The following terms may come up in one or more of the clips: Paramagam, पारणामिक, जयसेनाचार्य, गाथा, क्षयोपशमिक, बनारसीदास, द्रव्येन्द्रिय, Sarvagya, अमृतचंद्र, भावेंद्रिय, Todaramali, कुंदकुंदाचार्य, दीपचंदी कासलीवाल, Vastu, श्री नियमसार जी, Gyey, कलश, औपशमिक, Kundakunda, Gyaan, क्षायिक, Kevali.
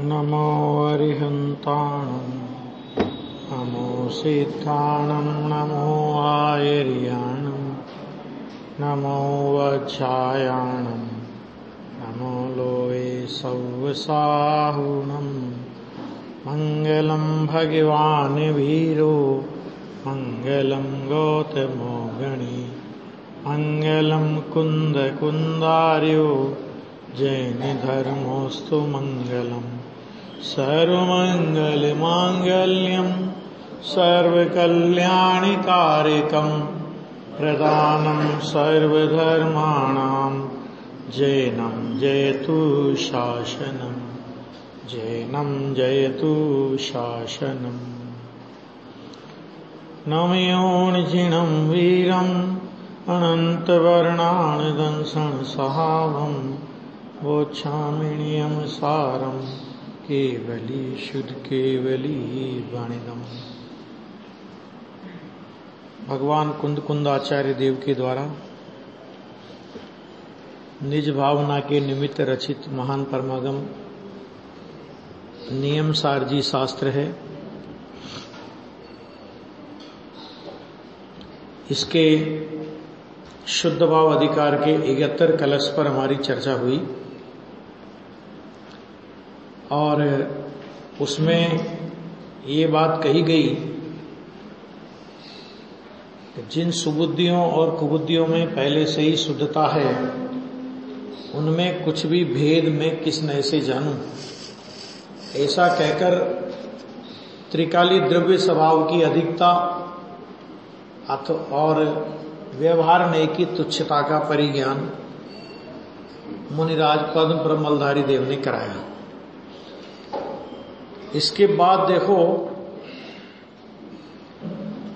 नमो अरिहंताणं नमो सिताणं नमो आयरियाणं नमो वज्रयाणं नमो लोए सव्वसाहुनं मंगलम भगवान वीरो मंगलम गोतेमोगणी मंगलम कुंदकुंदारियो जैन धर्मोस्तु मंगलम सर्वमंगल मांगल्यम सर्वकल्याणिकारिकं प्रदानं सर्वधर्माणां जैनं जयतु शासनम् जैनं जयतु शासनम् नमयोनिजिनं वीरम् अनन्तवर्णानदंसनसहावं वोच्छामिण्यं सारं केवली शुद्ध केवली वाणिदम। भगवान कुंदकुंदाचार्य देव के द्वारा निज भावना के निमित्त रचित महान परमागम नियम सार जी शास्त्र है। इसके शुद्ध भाव अधिकार के 71 कलश पर हमारी चर्चा हुई और उसमें ये बात कही गई कि जिन सुबुद्धियों और कुबुद्धियों में पहले से ही शुद्धता है उनमें कुछ भी भेद में किस नए से जानूं, ऐसा कहकर त्रिकाली द्रव्य स्वभाव की अधिकता और व्यवहार नए की तुच्छता का परिज्ञान मुनिराज पद्म ब्रह्मलधारी देव ने कराया। इसके बाद देखो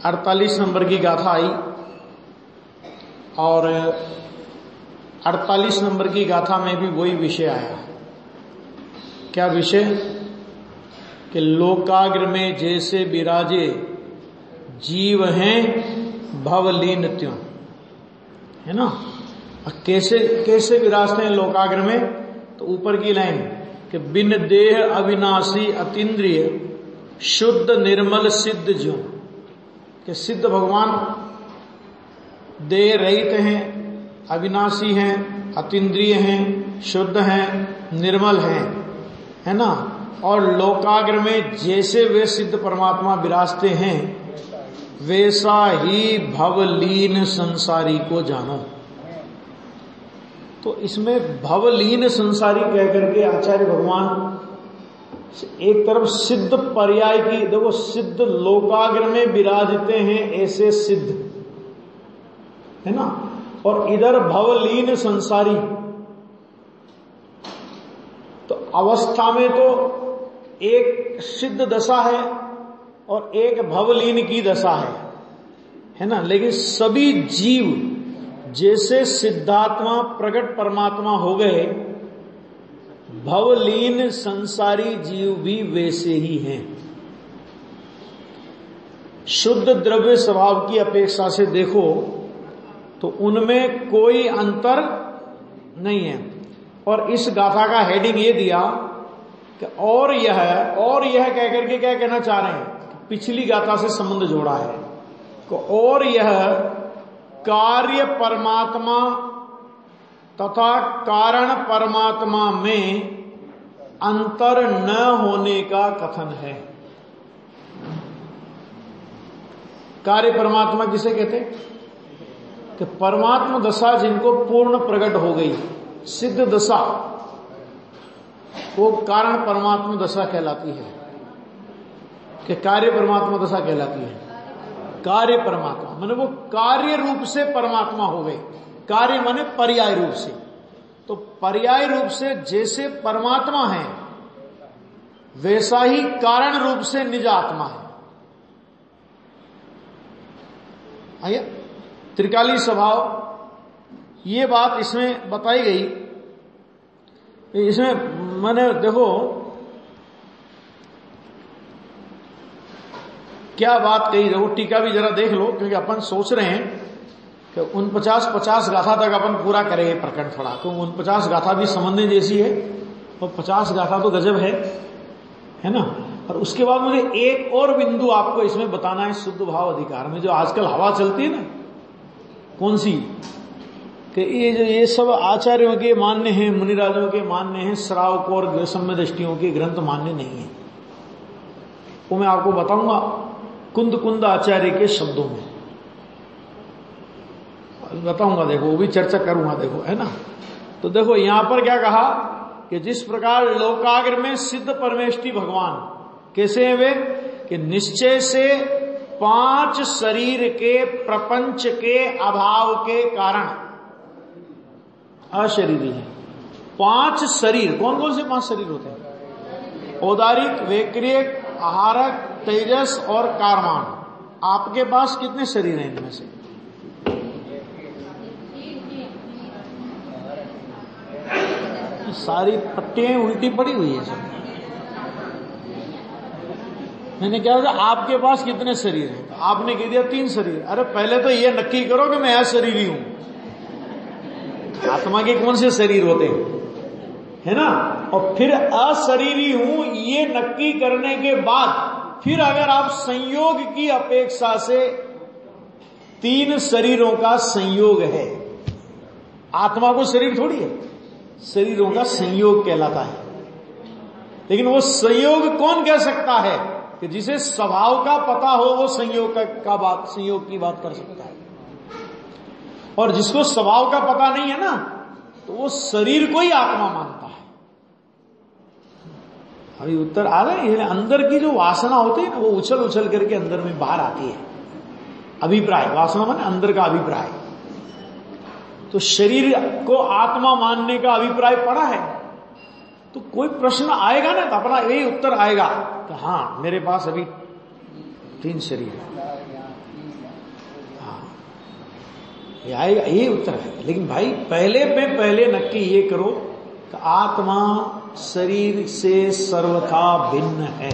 48 नंबर की गाथा आई और 48 नंबर की गाथा में भी वही विषय आया। क्या विषय कि लोकाग्र में जैसे विराजे जीव हैं भवलीन त्यों, है ना। कैसे कैसे विराजते हैं लोकाग्र में, तो ऊपर की लाइन कि बिन देह अविनाशी अतीन्द्रिय शुद्ध निर्मल सिद्ध जो कि सिद्ध भगवान देह रहित हैं, अविनाशी हैं, अतीन्द्रिय हैं, शुद्ध हैं, निर्मल हैं, है ना। और लोकाग्र में जैसे वे सिद्ध परमात्मा विराजते हैं वैसा ही भवलीन संसारी को जानो। तो इसमें भवलीन संसारी कह करके आचार्य भगवान एक तरफ सिद्ध पर्याय की, देखो सिद्ध लोकाग्र में विराजते हैं ऐसे सिद्ध, है ना, और इधर भवलीन संसारी। तो अवस्था में तो एक सिद्ध दशा है और एक भवलीन की दशा है ना। लेकिन सभी जीव जैसे सिद्धात्मा प्रकट परमात्मा हो गए, भवलीन संसारी जीव भी वैसे ही हैं। शुद्ध द्रव्य स्वभाव की अपेक्षा से देखो तो उनमें कोई अंतर नहीं है। और इस गाथा का हेडिंग ये दिया कि और यह कह करके क्या कहना चाह रहे हैं, पिछली गाथा से संबंध जोड़ा है कि और यह कार्य परमात्मा तथा कारण परमात्मा में अंतर न होने का कथन है। कार्य परमात्मा किसे कहते हैं कि परमात्मा दशा जिनको पूर्ण प्रकट हो गई, सिद्ध दशा, वो कारण परमात्मा दशा कहलाती है कि कार्य परमात्मा दशा कहलाती है। कार्य परमात्मा माने वो कार्य रूप से परमात्मा हो गए, कार्य माने पर्याय रूप से। तो पर्याय रूप से जैसे परमात्मा है वैसा ही कारण रूप से निज आत्मा है। आइए त्रिकाली स्वभाव ये बात इसमें बताई गई। इसमें माने देखो क्या बात कही, देखो टीका भी जरा देख लो, क्योंकि अपन सोच रहे हैं कि 49-50 गाथा तक अपन पूरा करेंगे प्रकरण थोड़ा, क्योंकि 49 गाथा भी समझने जैसी है और 50 गाथा तो गजब है। है ना। और उसके बाद मुझे एक और बिंदु आपको इसमें बताना है शुद्ध भाव अधिकार में, जो आजकल हवा चलती है ना, कौन सी, कि ये जो ये सब आचार्यों के मान्य हैं, मुनिराजों के मान्य हैं, श्रावक और सम्य दृष्टियों के ग्रंथ मान्य नहीं है। वो मैं आपको बताऊंगा कुंदकुंद आचार्य के शब्दों में बताऊंगा, देखो वो भी चर्चा करूंगा, देखो है ना। तो देखो यहाँ पर क्या कहा कि जिस प्रकार लोकाग्र में सिद्ध परमेष्टि भगवान कैसे हैं वे, कि निश्चय से पांच शरीर के प्रपंच के अभाव के कारण अशरीरी है। पांच शरीर, कौन कौन से पांच शरीर होते हैं? औदारिक, वैक्रियक, आहारक, तेजस और कारमान। आपके पास कितने शरीर हैं इनमें से? सारी पट्टियां उल्टी पड़ी हुई है सब। मैंने क्या बोला, आपके पास कितने शरीर हैं? तो आपने कह दिया तीन शरीर। अरे पहले तो ये नक्की करो कि मैं अशरीरी हूं। आत्मा के कौन से शरीर होते हैं, है ना। और फिर अशरीरी हूं ये नक्की करने के बाद फिर अगर आप संयोग की अपेक्षा से, तीन शरीरों का संयोग है, आत्मा को शरीर थोड़ी है, शरीरों का संयोग कहलाता है। लेकिन वो संयोग कौन कह सकता है, कि जिसे स्वभाव का पता हो वो संयोग का बात, संयोग की बात कर सकता है। और जिसको स्वभाव का पता नहीं है ना, तो वो शरीर को ही आत्मा मानता है। अभी उत्तर आ रहा है। अंदर की जो वासना होती है ना, वो उछल उछल करके अंदर में बाहर आती है। अभिप्राय, वासना माने अंदर का अभिप्राय। तो शरीर को आत्मा मानने का अभिप्राय पड़ा है, तो कोई प्रश्न आएगा ना, तो अपना यही उत्तर आएगा कि हाँ मेरे पास अभी तीन शरीर है। हाँ ये आएगा, यही उत्तर है। लेकिन भाई पहले पे पहले नक्की ये करो कि आत्मा शरीर से सर्वथा भिन्न है।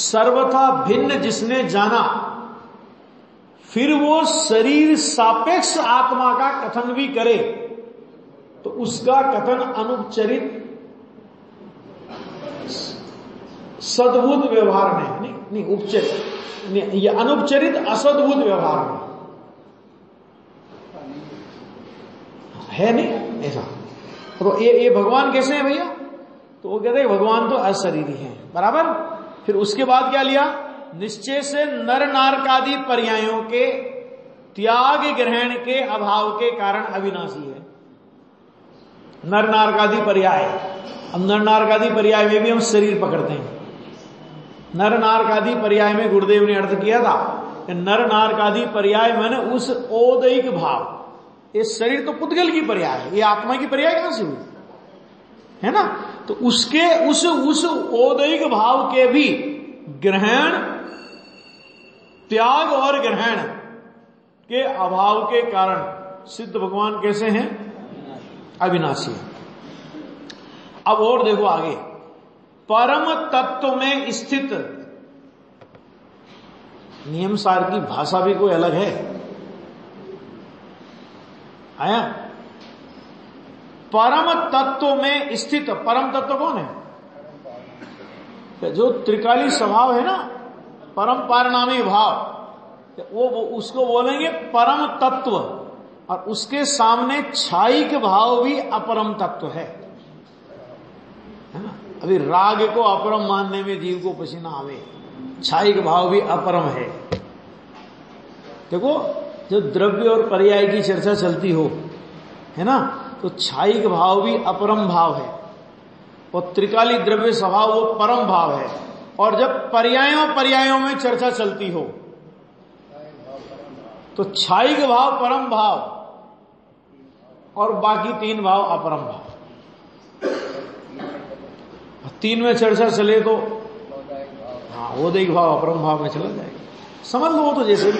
सर्वथा भिन्न जिसने जाना, फिर वो शरीर सापेक्ष आत्मा का कथन भी करे तो उसका कथन अनुपचरित सद्भूत व्यवहार में नहीं, उपचरित, ये अनुपचरित असद्भूत व्यवहार में है नहीं ऐसा। तो ये भगवान कैसे हैं भैया? तो वो कहते हैं भगवान तो अशरीरी हैं, बराबर। फिर उसके बाद क्या लिया, निश्चय से नर नारकादि पर्यायों के त्याग ग्रहण के अभाव के कारण अविनाशी है। नर नारकादि पर्याय, अब नर नारकादि पर्याय में भी हम शरीर पकड़ते हैं। नर नारकादि पर्याय में गुरुदेव ने अर्थ किया था कि नर नारकादि पर्याय माने उस औदैहिक भाव, ये शरीर तो पुद्गल की पर्याय है, ये आत्मा की पर्याय कहां से हुई, है ना। तो उसके उस औदैहिक भाव के भी ग्रहण, त्याग और ग्रहण के अभाव के कारण सिद्ध भगवान कैसे हैं? अविनाशी। अब और देखो आगे, परम तत्व में स्थित, नियम सार की भाषा भी कोई अलग है, आया। परम तत्व में स्थित, परम तत्व कौन है? जो त्रिकाली स्वभाव है ना, परम पारणामी भाव, वो उसको बोलेंगे परम तत्व। और उसके सामने छायिक भाव भी अपरम तत्व है ना। अभी राग को अपरम मानने में जीव को पसीना आवे, छायिक भाव भी अपरम है। देखो जो द्रव्य और पर्याय की चर्चा चलती हो, है ना, तो छायिक भाव भी अपरम भाव है और त्रिकाली द्रव्य स्वभाव वो परम भाव है। और जब पर्यायों में चर्चा चलती हो तो छायिक भाव परम भाव और बाकी तीन भाव अपरम भाव। तीन में चर्चा चले तो हाँ वो औदैहिक भाव अपरम भाव में चला जाएगा, समझ लो। वो तो जैसे भी,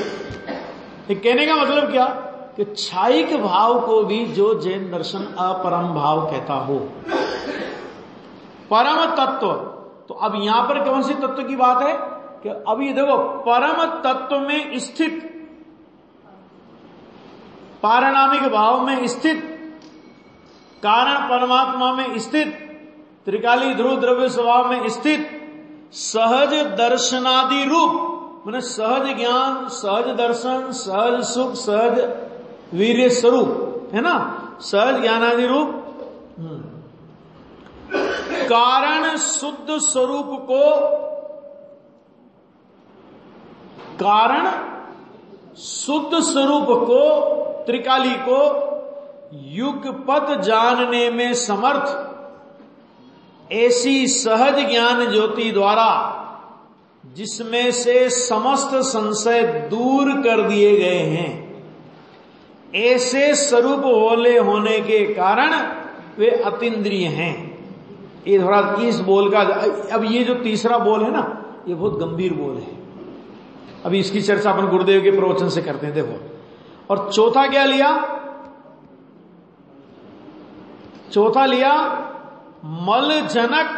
कहने का मतलब क्या कि छायिक भाव को भी जो जैन दर्शन अपरम भाव कहता हो, परम तत्व। तो अब यहां पर कौन से तत्व की बात है कि अभी देखो परम तत्व में स्थित, पारणामिक भाव में स्थित, कारण परमात्मा में स्थित, त्रिकाली ध्रुव द्रव्य स्वभाव में स्थित सहज दर्शनादि रूप, मैंने सहज ज्ञान, सहज दर्शन, सहज सुख, सहज वीर्य स्वरूप, है ना, सहज ज्ञानादि रूप कारण शुद्ध स्वरूप को, कारण शुद्ध स्वरूप को, त्रिकाली को युगपत जानने में समर्थ ऐसी सहज ज्ञान ज्योति द्वारा, जिसमें से समस्त संशय दूर कर दिए गए हैं, ऐसे स्वरूप ओले होने के कारण वे अतीन्द्रिय हैं। ये थोड़ा इस बोल का, अब ये जो तीसरा बोल है ना, ये बहुत गंभीर बोल है, अभी इसकी चर्चा अपन गुरुदेव के प्रवचन से करते हैं, देखो। और चौथा क्या लिया? चौथा लिया मल जनक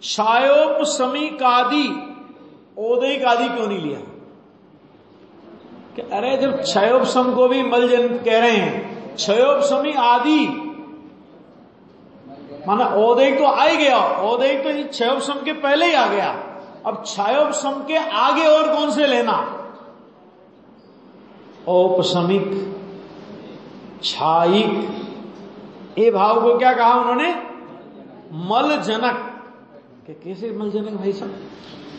क्षयोपशमीकादि ओदैकादि, क्यों नहीं लिया कि अरे जब क्षयोपशम को भी मल जनक कह रहे हैं, क्षयोपशमी आदि माना औदेक तो आ ही गया, औदेक तो क्षयोपशम के पहले ही आ गया, अब क्षयोपशम के आगे और कौन से लेना? औपशमिक, क्षायिक, ये भाव को क्या कहा उन्होंने? मल जनक। कि कैसे मल जनक भाई साहब?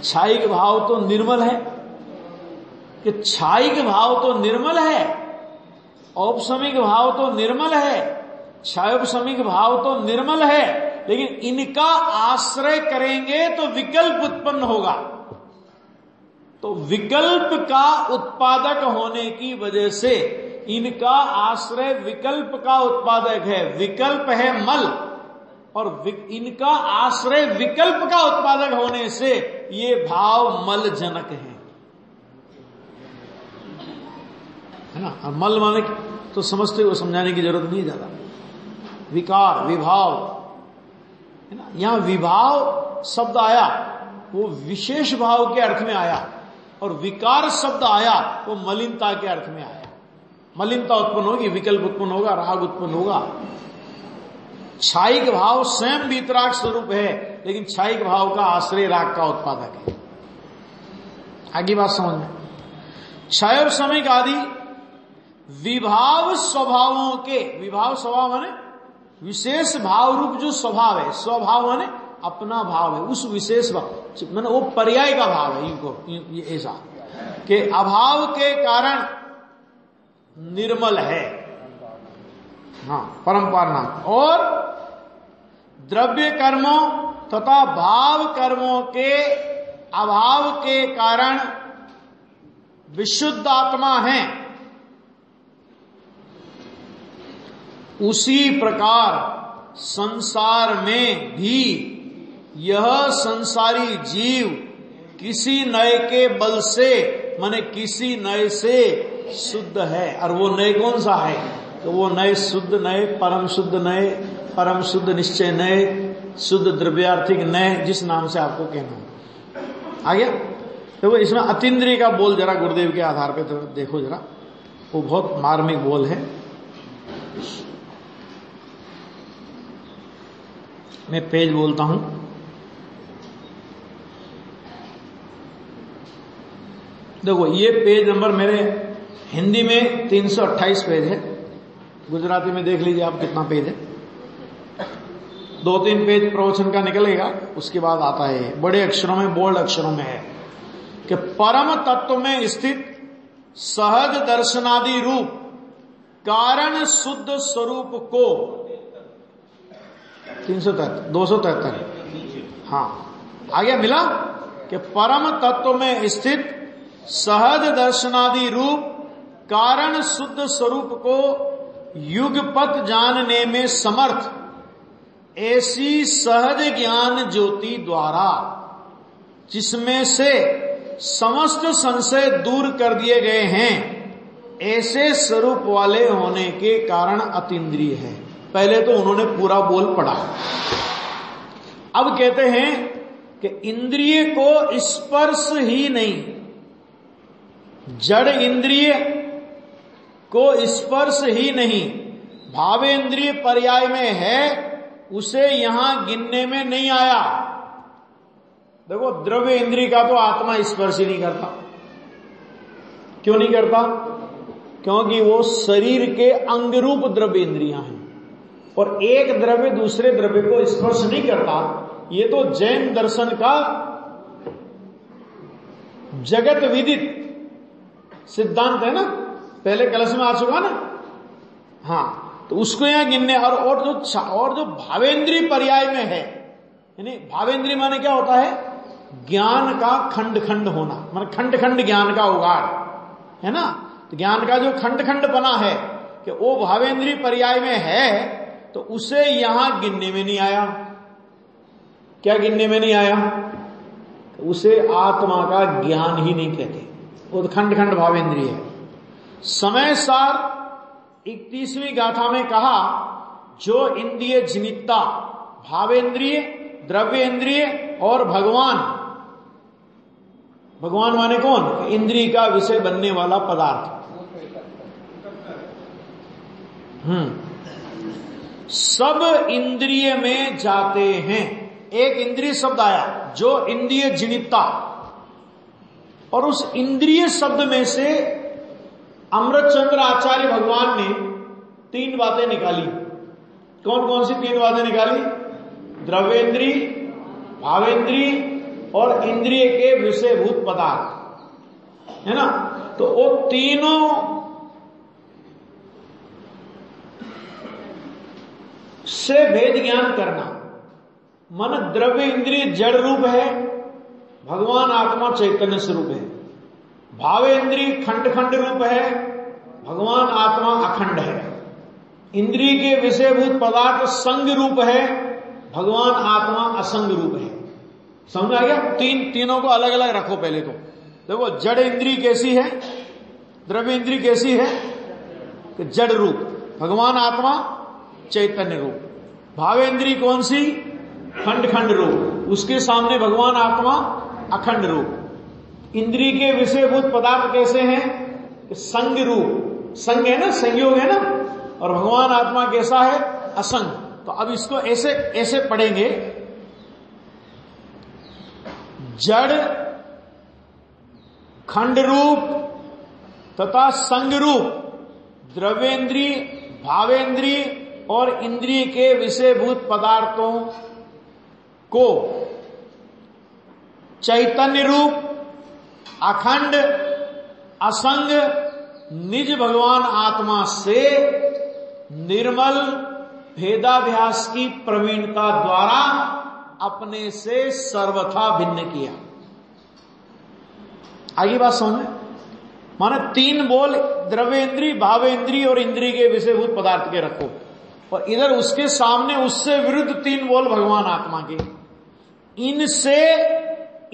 क्षायिक भाव तो निर्मल है, कि क्षायिक भाव तो निर्मल है, औपशमिक भाव तो निर्मल है, क्षयोपशमिक भाव तो निर्मल है, लेकिन इनका आश्रय करेंगे तो विकल्प उत्पन्न होगा, तो विकल्प का उत्पादक होने की वजह से इनका आश्रय विकल्प का उत्पादक है, विकल्प है मल, और इनका आश्रय विकल्प का उत्पादक होने से ये भाव मल जनक है ना। मल माने तो समझते हो, समझाने की जरूरत नहीं ज्यादा, विकार, विभाव है ना, यहां विभाव शब्द आया वो विशेष भाव के अर्थ में आया, और विकार शब्द आया वो मलिनता के अर्थ में आया, मलिनता उत्पन्न होगी, विकल्प उत्पन्न होगा, राग उत्पन्न होगा। क्षायिक भाव स्वयं वीतराग स्वरूप है, लेकिन क्षायिक भाव का आश्रय राग का उत्पादक है। आगे बात समझ में, क्षयोपशमिक आदि विभाव स्वभावों के, विभाव स्वभाव माने विशेष भाव रूप जो स्वभाव है, स्वभाव माने अपना भाव है, उस विशेष भाव माने वो पर्याय का भाव है, इनको ऐसा के अभाव के कारण निर्मल है, हाँ परंपरा नाम, और द्रव्य कर्मों तथा भाव कर्मों के अभाव के कारण विशुद्ध आत्मा है। उसी प्रकार संसार में भी यह संसारी जीव किसी नए के बल से, माने किसी नए से शुद्ध है, और वो नए कौन सा है? तो वो नए शुद्ध, नए परम शुद्ध, नए परम शुद्ध निश्चय, नए शुद्ध द्रव्यार्थिक, नए जिस नाम से आपको कहना आ गया। देखो इसमें अतीन्द्रिय का बोल जरा गुरुदेव के आधार पे तो देखो जरा, वो बहुत मार्मिक बोल है। मैं पेज बोलता हूं, देखो ये पेज नंबर मेरे हिंदी में 328 पेज है, गुजराती में देख लीजिए आप कितना पेज है, 2-3 पेज प्रवचन का निकलेगा, उसके बाद आता है बड़े अक्षरों में, बोल्ड अक्षरों में है कि परम तत्व में स्थित सहज दर्शनादि रूप कारण शुद्ध स्वरूप को, 273, हाँ आगे मिला कि परम तत्व में स्थित सहज दर्शनादि रूप कारण शुद्ध स्वरूप को युगपत जानने में समर्थ ऐसी सहज ज्ञान ज्योति द्वारा, जिसमें से समस्त संशय दूर कर दिए गए हैं, ऐसे स्वरूप वाले होने के कारण अतीन्द्रिय है। पहले तो उन्होंने पूरा बोल पढ़ा, अब कहते हैं कि इंद्रिय को स्पर्श ही नहीं, जड़ इंद्रिय को स्पर्श ही नहीं, भावेंद्रिय पर्याय में है, उसे यहां गिनने में नहीं आया। देखो द्रव्य इंद्रिय का तो आत्मा स्पर्श ही नहीं करता। क्यों नहीं करता? क्योंकि वो शरीर के अंग रूप द्रव्य इंद्रियां हैं और एक द्रव्य दूसरे द्रव्य को स्पर्श नहीं करता। ये तो जैन दर्शन का जगत विदित सिद्धांत है ना, पहले क्लास में आ चुका ना। हाँ, तो उसको यहां गिनने और जो भावेंद्री पर्याय में है, यानी भावेंद्री माने क्या होता है? ज्ञान का खंड खंड होना, माने खंड खंड ज्ञान का उगाड़ है ना। तो ज्ञान का जो खंड खंड बना है कि वो भावेंद्री पर्याय में है, तो उसे यहां गिनने में नहीं आया। क्या गिनने में नहीं आया? तो उसे आत्मा का ज्ञान ही नहीं कहते, वो खंड खंड भावेंद्री है। समय सार 31वीं गाथा में कहा, जो इंद्रिय जिनिता भावेंद्रिय, द्रव्येन्द्रिय और भगवान, भगवान माने कौन? इंद्रिय का विषय बनने वाला पदार्थ। सब इंद्रिय में जाते हैं। एक इंद्रिय शब्द आया, जो इंद्रिय जिनिता, और उस इंद्रिय शब्द में से अमृतचंद्र आचार्य भगवान ने 3 बातें निकाली। कौन कौन सी 3 बातें निकाली? द्रव्येन्द्री, भावेंद्री और इंद्रिय के विषयभूत पदार्थ, है ना। तो वो तीनों से भेद ज्ञान करना, मन द्रव्य इंद्रिय जड़ रूप है, भगवान आत्मा चैतन्य स्वरूप है। भावेंद्रिय खंड खंड रूप है, भगवान आत्मा अखंड है। इंद्रिय के विषयभूत पदार्थ संग रूप है, भगवान आत्मा असंग रूप है। समझ आ गया? तीनों को अलग अलग रखो। पहले तो देखो जड़ इंद्रिय कैसी है, द्रव्य इंद्रिय कैसी है, जड़ रूप, भगवान आत्मा चैतन्य रूप। भावेंद्रिय कौन सी? खंड खंड रूप, उसके सामने भगवान आत्मा अखंड रूप। इंद्रिय के विषयभूत पदार्थ कैसे हैं? संग रूप, संग है ना, संयोग है ना। और भगवान आत्मा कैसा है? असंग। तो अब इसको ऐसे ऐसे पढ़ेंगे, जड़, खंड रूप तथा संग रूप, द्रव्येन्द्रिय, भावेंद्रिय और इंद्रिय के विषयभूत पदार्थों को चैतन्य रूप, अखंड, असंग, निज भगवान आत्मा से निर्मल भेदाभ्यास की प्रवीणता द्वारा अपने से सर्वथा भिन्न किया। आगे बात समझ। माने 3 बोल द्रव्येन्द्रिय, भावेंद्रिय और इंद्रिय के विषयभूत पदार्थ के रखो, और इधर उसके सामने उससे विरुद्ध 3 बोल भगवान आत्मा के, इनसे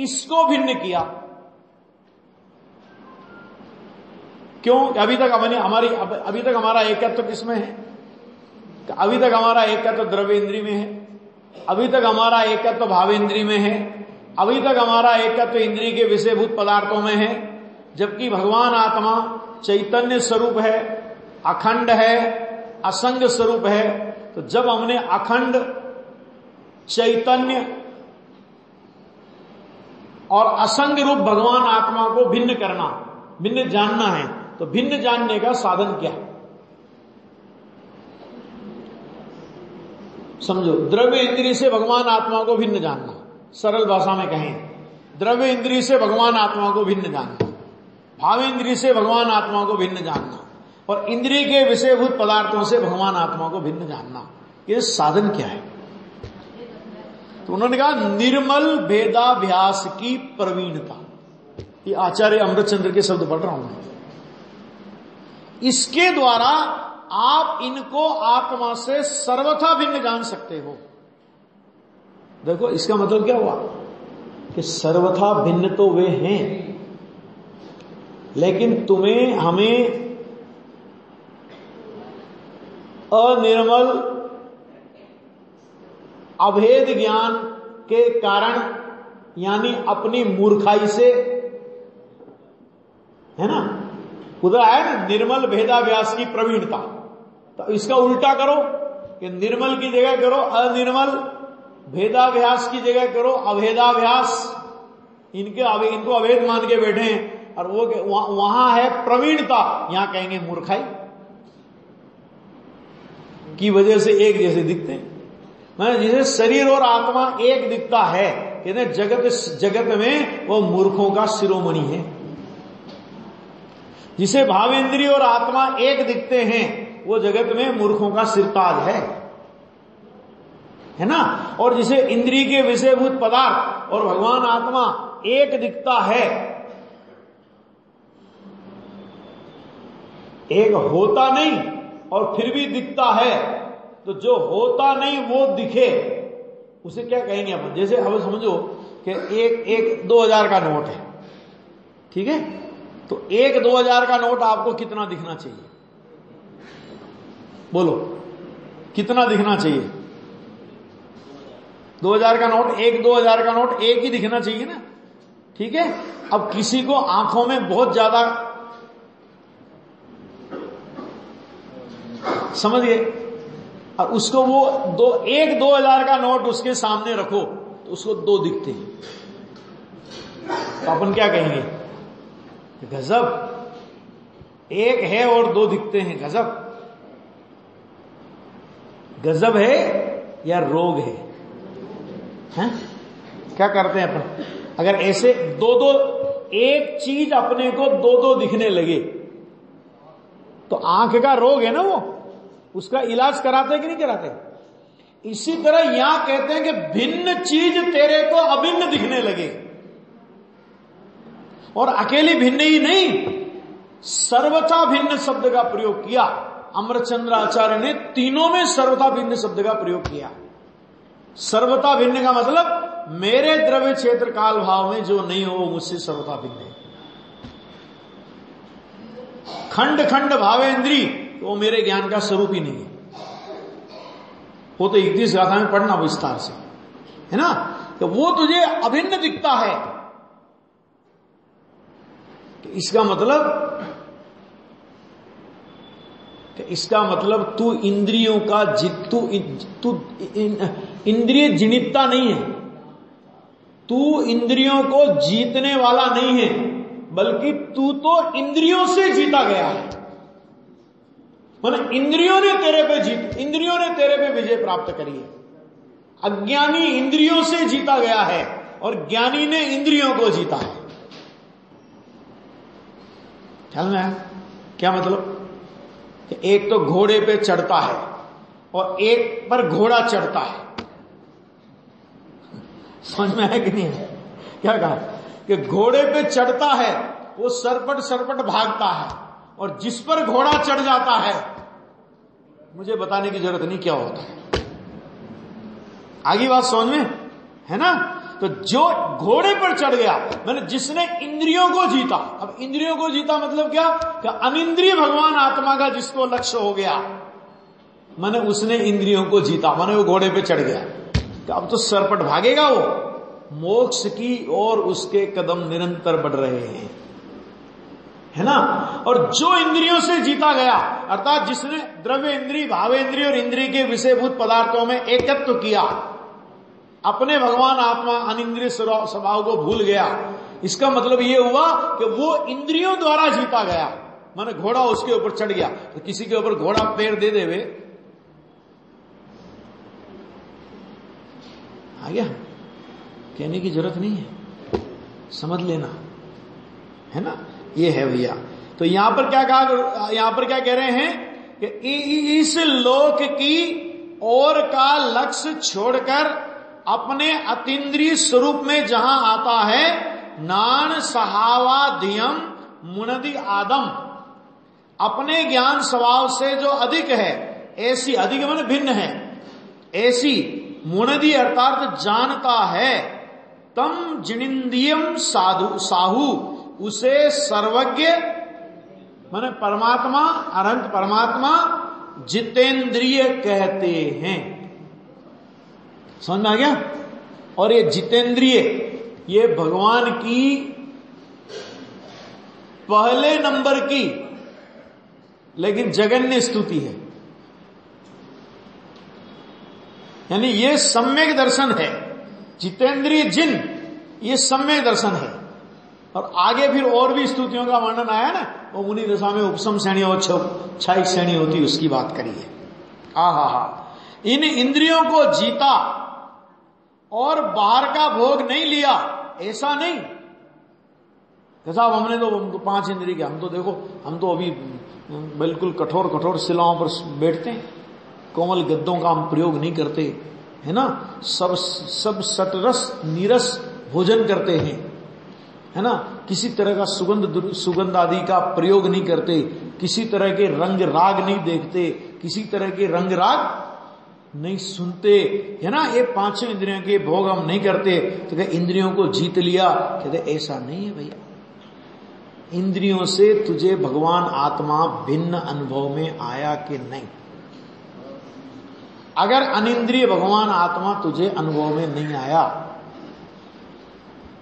इसको भिन्न किया। क्यों? अभी तक हमारा एकत्व किसमें है? अभी तक हमारा एकत्व द्रव्येन्द्रिय में है, अभी तक हमारा एकत्व भावेंद्रिय में है, अभी तक हमारा एकत्व इंद्रिय के विषयभूत पदार्थों में है, जबकि भगवान आत्मा चैतन्य स्वरूप है, अखंड है, असंग स्वरूप है। तो जब हमने अखंड, चैतन्य और असंग रूप भगवान आत्मा को भिन्न करना, भिन्न जानना है, तो भिन्न जानने का साधन क्या है? समझो, द्रव्य इंद्रिय से भगवान आत्मा को भिन्न जानना, सरल भाषा में कहें द्रव्य इंद्रिय से भगवान आत्मा को भिन्न जानना, भावेंद्रिय से भगवान आत्मा को भिन्न जानना और इंद्रिय के विषयभूत पदार्थों से भगवान आत्मा को भिन्न जानना, ये साधन क्या है? तो उन्होंने कहा निर्मल भेदाभ्यास की प्रवीणता। ये आचार्य अमृतचंद्र के शब्द पढ़ रहा हूं मैं। इसके द्वारा आप इनको आत्मा से सर्वथा भिन्न जान सकते हो। देखो इसका मतलब क्या हुआ कि सर्वथा भिन्न तो वे हैं, लेकिन तुम्हें हमें अनिर्मल अभेद ज्ञान के कारण, यानी अपनी मूर्खाई से, है ना, उधर आया ना निर्मल भेदाभ्यास की प्रवीणता, तो इसका उल्टा करो, कि निर्मल की जगह करो अनिर्मल, भेदाभ्यास की जगह करो अभेदाभ्यास। इनको अभेद मान के बैठे हैं, और वो वहां है प्रवीणता, यहां कहेंगे मूर्खाई की वजह से एक जैसे दिखते हैं। मतलब जिसे शरीर और आत्मा एक दिखता है, कहते जगत में वो मूर्खों का शिरोमणि है। जिसे भावेंद्रिय और आत्मा एक दिखते हैं वो जगत में मूर्खों का सिरताज है ना। और जिसे इंद्रिय के विषयभूत पदार्थ और भगवान आत्मा एक दिखता है, एक होता नहीं और फिर भी दिखता है, तो जो होता नहीं वो दिखे उसे क्या कहेंगे अपन। जैसे अब समझो कि एक 2000 का नोट है, ठीक है, तो एक 2000 का नोट आपको कितना दिखना चाहिए, बोलो कितना दिखना चाहिए? 2000 का नोट, एक 2000 का नोट एक ही दिखना चाहिए ना, ठीक है। अब किसी को आंखों में बहुत ज्यादा, समझिए, और उसको वो एक 2000 का नोट उसके सामने रखो तो उसको दो दिखते हैं, तो अपन क्या कहेंगे? गजब, एक है और दो दिखते हैं, गजब। गजब है या रोग है, हैं? क्या करते हैं अपन अगर ऐसे दो एक चीज अपने को दो दिखने लगे तो आंख का रोग है ना, वो उसका इलाज कराते कि नहीं कराते। इसी तरह यहां कहते हैं कि भिन्न चीज तेरे को अभिन्न दिखने लगे, और अकेली भिन्न ही नहीं, सर्वथा भिन्न शब्द का प्रयोग किया। अमृतचंद्र आचार्य ने तीनों में सर्वथा भिन्न शब्द का प्रयोग किया। सर्वथा भिन्न का मतलब मेरे द्रव्य क्षेत्र काल भाव में जो नहीं हो वो मुझसे सर्वथा भिन्न है। खंड खंड भावेंद्री, तो वो मेरे ज्ञान का स्वरूप ही नहीं है, वो तो 31 गाथा में पढ़ना विस्तार से, है ना। तो वो तुझे अभिन्न दिखता है, कि इसका मतलब तू इंद्रियों का इंद्रिय जीतता नहीं है, तू इंद्रियों को जीतने वाला नहीं है, बल्कि तू तो इंद्रियों से जीता गया है। मतलब इंद्रियों ने तेरे पे विजय प्राप्त करी है। अज्ञानी इंद्रियों से जीता गया है और ज्ञानी ने इंद्रियों को जीता है। ख्याल में आया क्या मतलब? एक तो घोड़े पे चढ़ता है और एक पर घोड़ा चढ़ता है। समझ में आया कि नहीं है? क्या कहा कि घोड़े पे चढ़ता है वो सरपट भागता है, और जिस पर घोड़ा चढ़ जाता है, मुझे बताने की जरूरत नहीं क्या होता है। आगे बात समझ में है ना। तो जो घोड़े पर चढ़ गया, मैंने जिसने इंद्रियों को जीता, अब इंद्रियों को जीता मतलब क्या? कि अनिंद्रिय भगवान आत्मा का जिसको लक्ष्य हो गया, मैंने उसने इंद्रियों को जीता, मैंने वो घोड़े पे चढ़ गया। तो अब तो सरपट भागेगा वो मोक्ष की, और उसके कदम निरंतर बढ़ रहे हैं, है ना। और जो इंद्रियों से जीता गया, अर्थात जिसने द्रव्य इंद्रिय, भावेंद्रिय और इंद्रिय के विषयभूत पदार्थों में एकत्व किया, अपने भगवान आत्मा अनिंद्रिय स्वभाव को भूल गया, इसका मतलब यह हुआ कि वो इंद्रियों द्वारा जीता गया, माने घोड़ा उसके ऊपर चढ़ गया। तो किसी के ऊपर घोड़ा पैर दे देवे, आ गया, कहने की जरूरत नहीं है, समझ लेना, है ना। ये है भैया। तो यहां पर क्या कह रहे हैं कि इस लोक की ओर का लक्ष्य छोड़कर अपने अतीन्द्रिय स्वरूप में जहां आता है, नान सहावाधियम मुनदि आदम, अपने ज्ञान स्वभाव से जो अधिक है, ऐसी, अधिक माने भिन्न है, ऐसी मुनदि अर्थात जानता है, तम जिनिंदियम साहू, उसे सर्वज्ञ माने परमात्मा, अनंत परमात्मा जितेंद्रिय कहते हैं। समझ में आ गया। और ये जितेंद्रिय, ये भगवान की पहले नंबर की लेकिन जगन्य स्तुति है। यानी ये सम्यक दर्शन है, जितेंद्रिय जिन ये सम्यक दर्शन है। और आगे फिर और भी स्तुतियों का वर्णन आया ना, वो मुनि दशा में उपसम श्रेणी और क्षयिक श्रेणी होती उसकी बात करी है। आहा, इन इंद्रियों को जीता और बाहर का भोग नहीं लिया, ऐसा नहीं कि साहब हमने तो 5 इंद्रिय के, हम तो देखो हम तो अभी बिल्कुल कठोर कठोर शिलाओं पर बैठते हैं, कोमल गद्दों का हम प्रयोग नहीं करते है ना, सब सटरस नीरस भोजन करते हैं है ना, किसी तरह का सुगंध आदि का प्रयोग नहीं करते, किसी तरह के रंग राग नहीं देखते, किसी तरह के रंग राग नहीं सुनते है ना, ये 5 इंद्रियों के भोग हम नहीं करते। तो कहते इंद्रियों को जीत लिया, कहते ऐसा नहीं है भैया। इंद्रियों से तुझे भगवान आत्मा भिन्न अनुभव में आया कि नहीं? अगर अनिंद्रिय भगवान आत्मा तुझे अनुभव में नहीं आया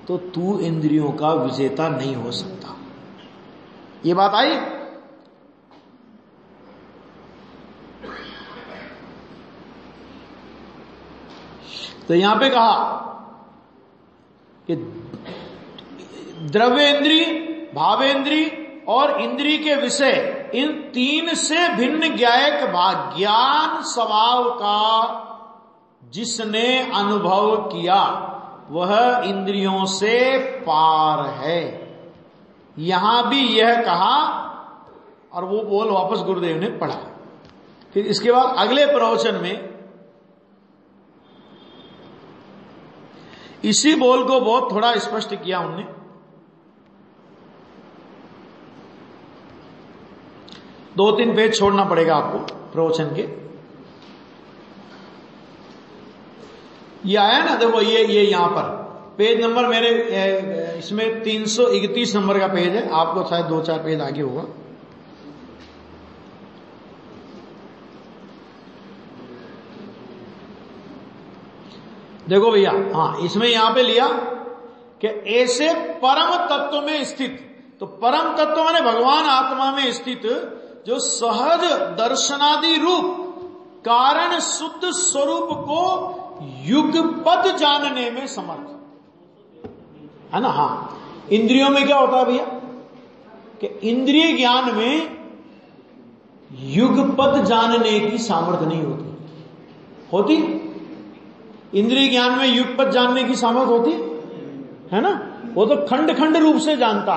तो तू इंद्रियों का विजेता नहीं हो सकता। ये बात आई। तो यहां पे कहा कि द्रव्य इंद्रिय, भावेंद्रिय और इंद्रिय के विषय, इन 3 से भिन्न ज्ञायक भाग्यान स्वभाव का जिसने अनुभव किया वह इंद्रियों से पार है। यहां भी यह कहा और वो बोल वापस गुरुदेव ने पढ़ा। फिर इसके बाद अगले प्रवचन में इसी बोल को बहुत थोड़ा स्पष्ट किया उन्होंने। दो 3 पेज छोड़ना पड़ेगा आपको प्रवचन के। ये आया ना देखो, ये यहां पर पेज नंबर मेरे इसमें 331 नंबर का पेज है, आपको शायद 2-4 पेज आगे होगा। देखो भैया, हाँ इसमें यहां पे लिया कि ऐसे परम तत्व में स्थित, तो परम तत्व माने भगवान आत्मा में स्थित जो सहज दर्शनादि रूप कारण शुद्ध स्वरूप को युगपद जानने में समर्थ है ना। हाँ, इंद्रियों में क्या होता है भैया कि इंद्रिय ज्ञान में युगपद जानने की सामर्थ्य नहीं होती। इंद्रिय ज्ञान में युगपद जानने की सामर्थ्य होती है ना, वो तो खंड खंड रूप से जानता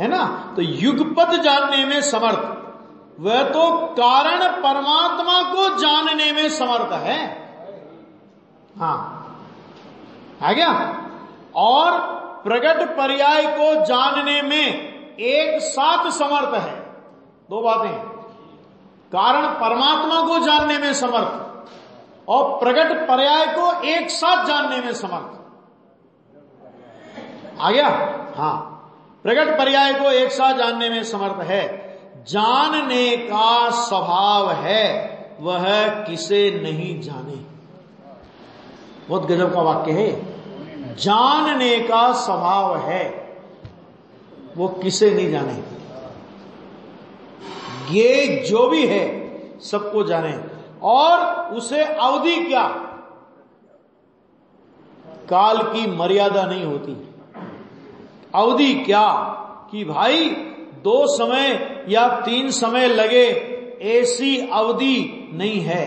है ना। तो युगपद जानने में समर्थ, वह तो कारण परमात्मा को जानने में समर्थ है। हाँ आ गया। और प्रगट पर्याय को जानने में एक साथ समर्थ है। 2 बातें हैं, कारण परमात्मा को जानने में समर्थ और प्रगट पर्याय को एक साथ जानने में समर्थ। आ गया। हाँ, प्रगट पर्याय को एक साथ जानने में समर्थ है। जानने का स्वभाव है, वह किसे नहीं जाने। बहुत गजब का वाक्य है। जानने का स्वभाव है, वो किसे नहीं जाने। ये जो भी है सबको जाने। और उसे अवधि क्या, काल की मर्यादा नहीं होती। अवधि क्या कि भाई 2 समय या 3 समय लगे, ऐसी अवधि नहीं है।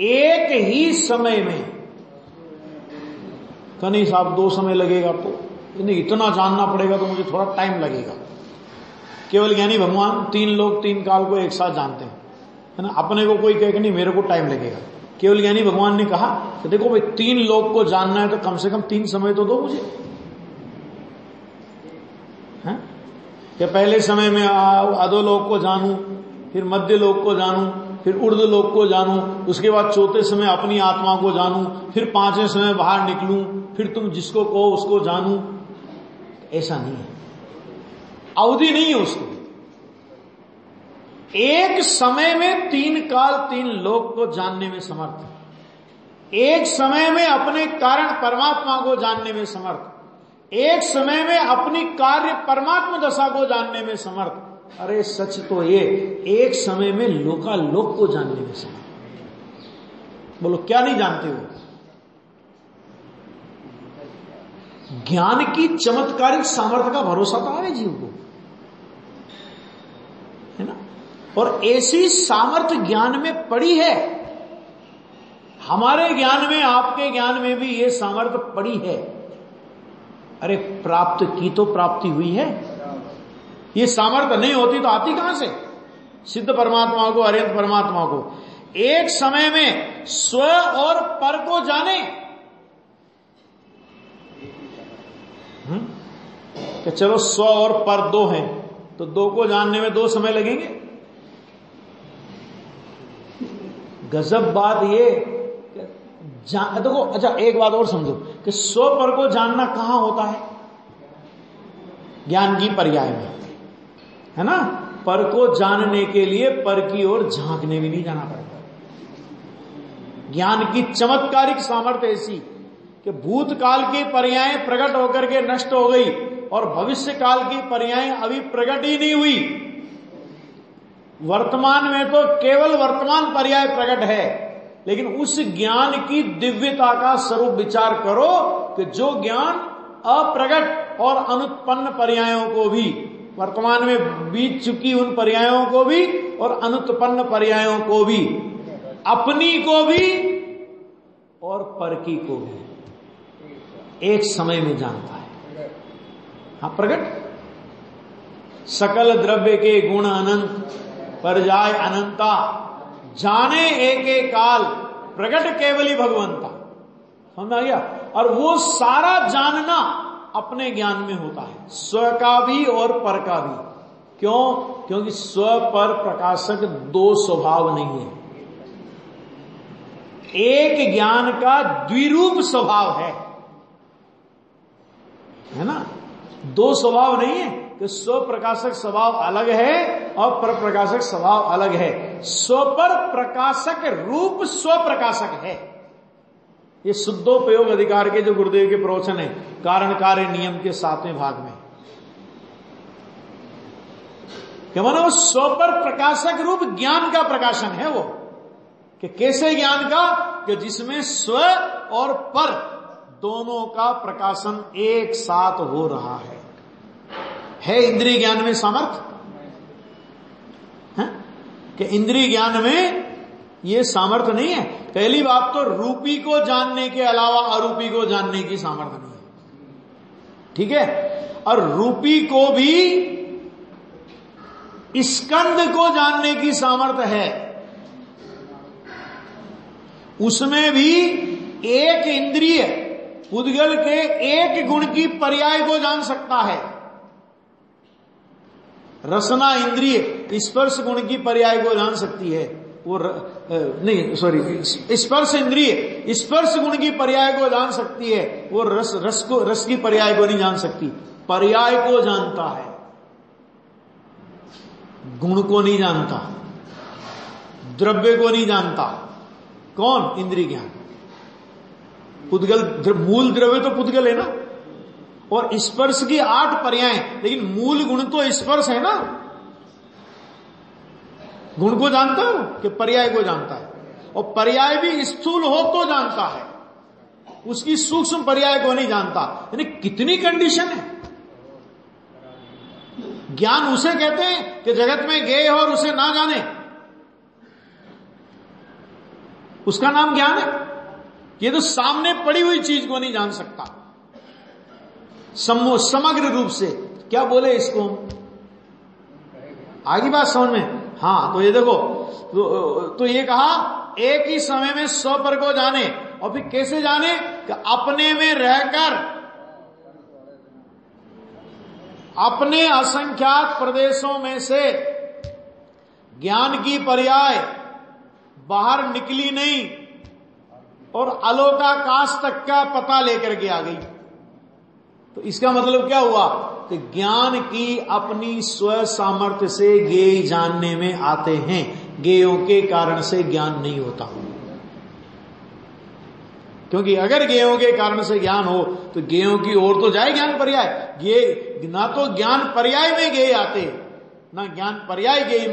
एक ही समय में नहीं साहब 2 समय लगेगा तो नहीं, इतना जानना पड़ेगा तो मुझे थोड़ा टाइम लगेगा। केवल ज्ञानी भगवान 3 लोग 3 काल को एक साथ जानते हैं है ना। अपने को कोई कहे कि नहीं मेरे को टाइम लगेगा। केवल ज्ञानी भगवान ने कहा कि देखो भाई 3 लोग को जानना है तो कम से कम 3 समय तो दो मुझे है? कि पहले समय में अधो लोग को जानू, फिर मध्य लोग को जानू, फिर उर्द लोक को जानूं, उसके बाद चौथे समय अपनी आत्मा को जानूं, फिर 5वें समय बाहर निकलूं, फिर तुम जिसको कहो उसको जानूं। ऐसा नहीं है, अवधि नहीं है उसको। एक समय में 3 काल 3 लोक को जानने में समर्थ, एक समय में अपने कारण परमात्मा को जानने में समर्थ, एक समय में अपनी कार्य परमात्मा दशा को जानने में समर्थ। अरे सच तो ये, एक समय में लोकालोक को जानने में समर्थ। बोलो क्या नहीं जानते हो? ज्ञान की चमत्कारिक सामर्थ्य का भरोसा तो है जीव को, है ना? और ऐसी सामर्थ्य ज्ञान में पड़ी है, हमारे ज्ञान में आपके ज्ञान में भी ये सामर्थ्य पड़ी है। अरे प्राप्त की तो प्राप्ति हुई है, ये सामर्थ्य नहीं होती तो आती कहां से सिद्ध परमात्मा को, अरिहंत परमात्मा को। एक समय में स्व और पर को जाने, कि चलो स्व और पर दो हैं तो दो को जानने में दो समय लगेंगे। गजब बात ये देखो। अच्छा एक बात और समझो कि स्व पर को जानना कहां होता है? ज्ञान की पर्याय में, है ना? पर को जानने के लिए पर की ओर झांकने भी नहीं जाना पड़ता। ज्ञान की चमत्कारिक सामर्थ्य ऐसी कि भूतकाल की पर्याय प्रकट होकर के नष्ट हो गई और भविष्य काल की पर्याय अभी प्रकट ही नहीं हुई। वर्तमान में तो केवल वर्तमान पर्याय प्रकट है, लेकिन उस ज्ञान की दिव्यता का स्वरूप विचार करो कि जो ज्ञान अप्रकट और अनुत्पन्न पर्यायों को भी, वर्तमान में बीत चुकी उन पर्यायों को भी और अनुत्पन्न पर्यायों को भी, अपनी को भी और परकी को भी एक समय में जानता है। हाँ, प्रकट सकल द्रव्य के गुण अनंत, परजाय अनंता, जाने एक एक काल, प्रकट केवली भगवंता। समझ आ गया? और वो सारा जानना अपने ज्ञान में होता है, स्व का भी और पर का भी। क्यों? क्योंकि स्व पर प्रकाशक दो स्वभाव नहीं है, एक ज्ञान का द्विरूप स्वभाव है ना? दो स्वभाव नहीं है कि स्व प्रकाशक स्वभाव अलग है और पर प्रकाशक स्वभाव अलग है। स्व पर प्रकाशक रूप स्व प्रकाशक है। ये शुद्धोपयोग अधिकार के जो गुरुदेव के प्रवचन है, कारण कार्य नियम के 7वें भाग में, क्या मानो स्व पर प्रकाशक रूप ज्ञान का प्रकाशन है वो, कि कैसे ज्ञान का, कि जिसमें स्व और पर दोनों का प्रकाशन एक साथ हो रहा है। इंद्रिय ज्ञान में सामर्थ्य है कि इंद्रिय ज्ञान में ये सामर्थ्य नहीं है। पहली बात तो रूपी को जानने के अलावा अरूपी को जानने की सामर्थ्य नहीं है, ठीक है? और रूपी को भी स्कंद को जानने की सामर्थ्य है, उसमें भी एक इंद्रिय पुद्गल के एक गुण की पर्याय को जान सकता है। रसना इंद्रिय स्पर्श गुण की पर्याय को जान सकती है, वो नहीं सॉरी स्पर्श इंद्रिय स्पर्श गुण की पर्याय को जान सकती है, वो रस की पर्याय को नहीं जान सकती। पर्याय को जानता है, गुण को नहीं जानता, द्रव्य को नहीं जानता। कौन? इंद्रिय ज्ञान। पुद्गल मूल द्रव्य तो पुद्गल है ना, और स्पर्श की 8 पर्याय, लेकिन मूल गुण तो स्पर्श है ना। गुण को जानता हो कि पर्याय को जानता है, और पर्याय भी स्थूल हो तो जानता है, उसकी सूक्ष्म पर्याय को नहीं जानता। यानी कितनी कंडीशन है। ज्ञान उसे कहते हैं कि जगत में गए हो और उसे ना जाने, उसका नाम ज्ञान है। ये तो सामने पड़ी हुई चीज को नहीं जान सकता समग्र रूप से। क्या बोले इसको? आगे बात समझ में। हाँ, तो ये देखो, तो ये कहा एक ही समय में स्व पर को जाने, और फिर कैसे जाने कि अपने में रहकर अपने असंख्यात प्रदेशों में से ज्ञान की पर्याय बाहर निकली नहीं और अलोकाकाश तक का पता लेकर के आ गई। तो इसका मतलब क्या हुआ कि ज्ञान की अपनी स्व सामर्थ्य से ज्ञेय जानने में आते हैं, ज्ञेयों के कारण से ज्ञान नहीं होता। क्योंकि अगर ज्ञेयों के कारण से ज्ञान हो तो ज्ञेयों की ओर तो जाए ज्ञान पर्याय। ये ना तो ज्ञान पर्याय में ज्ञेय आते, ना ज्ञान पर्याय ज्ञेय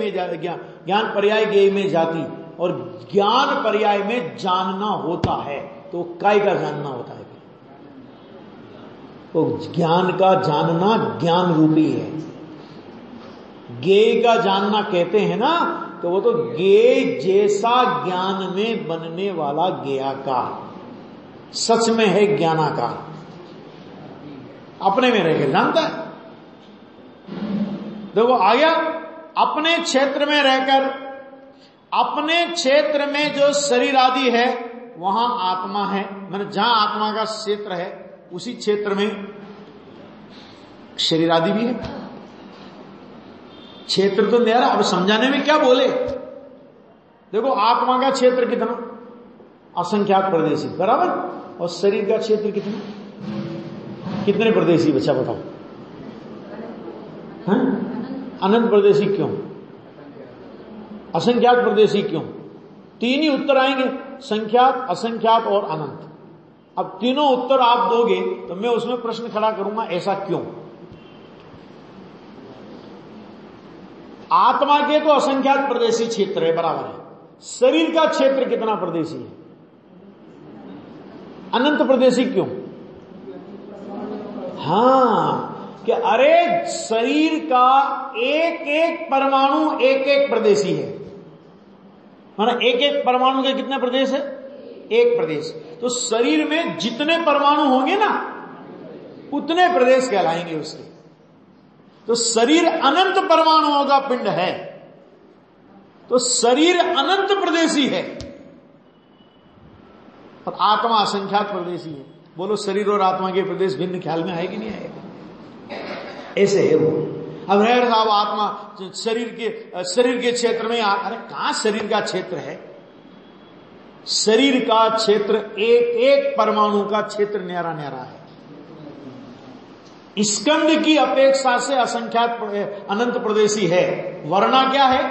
में जाती। और ज्ञान पर्याय में जानना होता है, तो काय का जानना होता है, तो ज्ञान का जानना ज्ञान रूपी है। ज्ञेय का जानना कहते हैं ना, तो वो तो ज्ञेय जैसा ज्ञान में बनने वाला ज्ञेयाकार सच में है ज्ञानाकार, अपने में रहकर जानता है। देखो आ गया, अपने क्षेत्र में रहकर, अपने क्षेत्र में जो शरीर आदि है वहां आत्मा है, मतलब जहां आत्मा का क्षेत्र है उसी क्षेत्र में शरीर आदि भी है। क्षेत्र तो नया, अब समझाने में क्या बोले। देखो आत्मा का क्षेत्र कितना, असंख्यात प्रदेशी, बराबर। और शरीर का क्षेत्र कितना, कितने प्रदेशी बच्चा बताओ, अनंत प्रदेशी क्यों, असंख्यात प्रदेशी क्यों? तीन ही उत्तर आएंगे, संख्यात, असंख्यात और अनंत। अब तीनों उत्तर आप दोगे तो मैं उसमें प्रश्न खड़ा करूंगा, ऐसा क्यों? आत्मा के तो असंख्यात प्रदेशी क्षेत्र है, बराबर है। शरीर का क्षेत्र कितना प्रदेशी है, अनंत प्रदेशी क्यों? हां, कि अरे शरीर का एक एक परमाणु एक एक प्रदेशी है, माना एक एक परमाणु के कितने प्रदेश है, एक प्रदेश। तो शरीर में जितने परमाणु होंगे ना उतने प्रदेश कहलाएंगे उसके। तो शरीर अनंत परमाणुओं का पिंड है, तो शरीर अनंत प्रदेशी है, और आत्मा असंख्यात प्रदेशी है। बोलो शरीर और आत्मा के प्रदेश भिन्न ख्याल में आए कि नहीं आएगा? ऐसे है वो। अब रह साहब आत्मा शरीर के क्षेत्र में, अरे कहां शरीर का क्षेत्र है? शरीर का क्षेत्र एक एक परमाणु का क्षेत्र न्यारा न्यारा है। स्कंद की अपेक्षा से असंख्यात अनंत प्रदेशी है, वर्णा क्या है?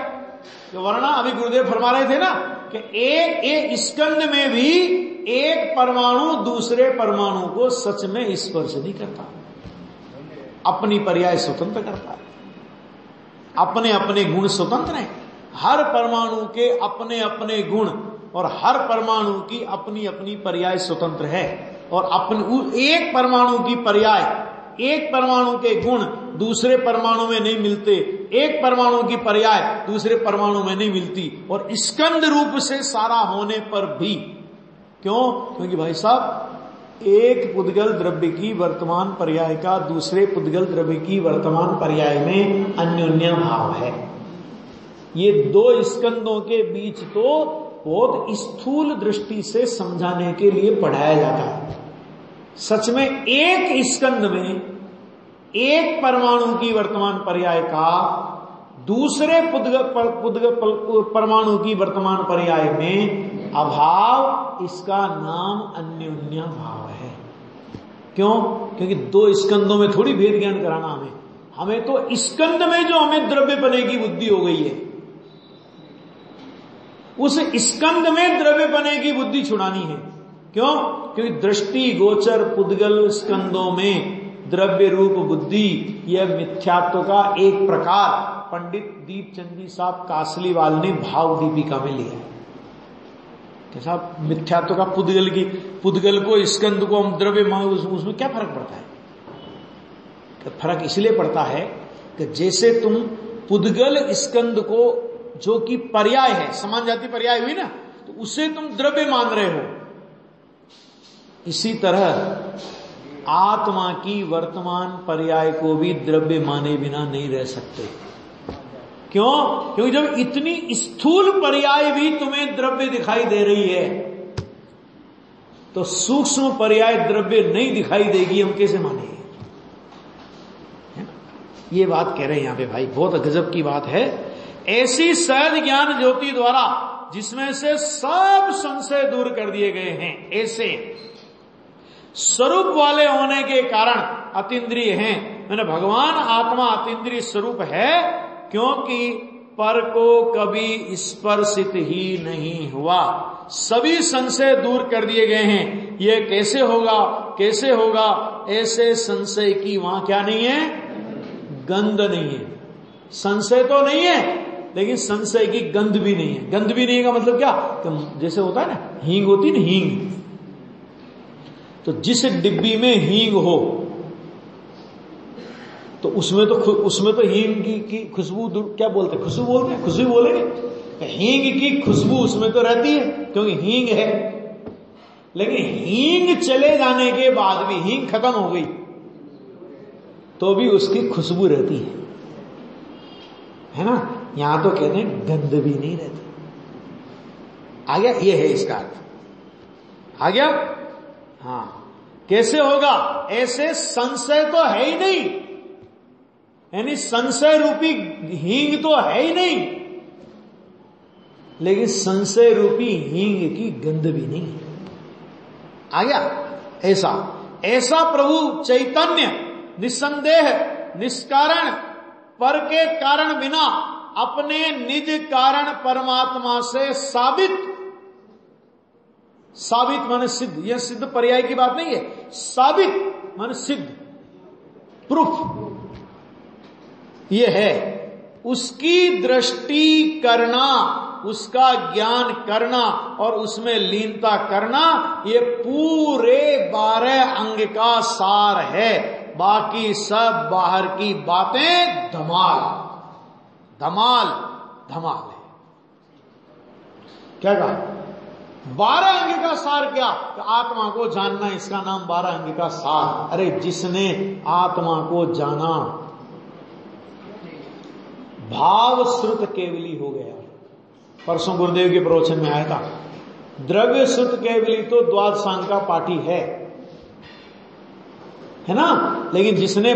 जो वर्णा अभी गुरुदेव फरमा रहे थे ना, कि एक एक स्कंद में भी एक परमाणु दूसरे परमाणु को सच में स्पर्श नहीं करता, अपनी पर्याय स्वतंत्र करता है, अपने अपने गुण स्वतंत्र हैं। हर परमाणु के अपने अपने गुण और हर परमाणु की अपनी अपनी पर्याय स्वतंत्र है, और अपने एक परमाणु की पर्याय, एक परमाणु के गुण दूसरे परमाणु में नहीं मिलते, एक परमाणु की पर्याय दूसरे परमाणु में नहीं मिलती। और स्कंद रूप से सारा होने पर भी क्यों? क्योंकि भाई साहब एक पुद्गल द्रव्य की वर्तमान पर्याय का दूसरे पुद्गल द्रव्य की वर्तमान पर्याय में अन्योन्य भाव है। ये दो स्कंदों के बीच तो बहुत स्थूल दृष्टि से समझाने के लिए पढ़ाया जाता है। सच में एक स्कंद में एक परमाणु की वर्तमान पर्याय का दूसरे परमाणु की वर्तमान पर्याय में अभाव, इसका नाम अन्योन्य भाव है। क्यों? क्योंकि दो स्कंदों में थोड़ी भेद ज्ञान कराना हमें तो स्कंद में जो हमें द्रव्य पने की बुद्धि हो गई है, उस स्कंद में द्रव्य पने की बुद्धि छुड़ानी है। क्यों? क्योंकि दृष्टि गोचर पुद्गल स्कंदों में द्रव्य रूप बुद्धि यह मिथ्यात्व का एक प्रकार पंडित दीपचंदी साहब कासलीवाल ने भाव दीपिका में लिया है। साहब मिथ्यात्व का पुद्गल को स्कंद को हम द्रव्य मानो, उसमें क्या फर्क पड़ता है? फर्क इसलिए पड़ता है कि जैसे तुम पुद्गल स्कंद को जो कि पर्याय है, समान जाति पर्याय हुई ना, तो उसे तुम द्रव्य मान रहे हो, इसी तरह आत्मा की वर्तमान पर्याय को भी द्रव्य माने बिना नहीं रह सकते। क्यों? क्योंकि जब इतनी स्थूल पर्याय भी तुम्हें द्रव्य दिखाई दे रही है, तो सूक्ष्म पर्याय द्रव्य नहीं दिखाई देगी, हम कैसे मानेंगे? ये बात कह रहे हैं यहां पे भाई, बहुत गजब की बात है। ऐसी सहज ज्ञान ज्योति द्वारा जिसमें से सब संशय दूर कर दिए गए हैं, ऐसे स्वरूप वाले होने के कारण अतीन्द्रिय हैं। मैंने भगवान आत्मा अतीन्द्रिय स्वरूप है, क्योंकि पर को कभी स्पर्शित ही नहीं हुआ। सभी संशय दूर कर दिए गए हैं। ये कैसे होगा, कैसे होगा, ऐसे संशय की वहां क्या नहीं है, गंध नहीं है, संशय तो नहीं है, लेकिन संशय की गंध भी नहीं है। गंध भी नहीं का मतलब क्या, तो जैसे होता है ना हींग होती ना, हींग, तो जिस डिब्बी में हींग हो तो उसमें तो हींग की खुशबू, क्या बोलते हैं, खुशबू बोलते हैं, खुशबू बोलेंगे, हींग की खुशबू उसमें तो रहती है क्योंकि हींग है। लेकिन हींग चले जाने के बाद भी, हींग खत्म हो गई तो भी उसकी खुशबू रहती है ना। यहां तो कहते हैं गंध भी नहीं रहती। आ गया, ये है इसका अर्थ। आ गया? हाँ, कैसे होगा? ऐसे संशय तो है ही नहीं, यानी संशय रूपी हींग तो है ही नहीं, लेकिन संशय रूपी हींग की गंध भी नहीं है। आ गया? ऐसा ऐसा प्रभु चैतन्य निसंदेह निष्कारण पर के कारण बिना अपने निज कारण परमात्मा से साबित, साबित माने सिद्ध, यह सिद्ध पर्याय की बात नहीं है, साबित माने सिद्ध, प्रूफ, यह है उसकी दृष्टि करना, उसका ज्ञान करना और उसमें लीनता करना, ये पूरे 12 अंग का सार है। बाकी सब बाहर की बातें धमाल धमाल धमाल है। क्या कहा? 12 अंग का सार क्या? आत्मा को जानना, इसका नाम 12 अंग का सार। अरे जिसने आत्मा को जाना भाव श्रुत केवली हो गया। परसों गुरुदेव के प्रवचन में आया था, द्रव्य श्रुत केवली तो द्वादशांग का पाठी है ना, लेकिन जिसने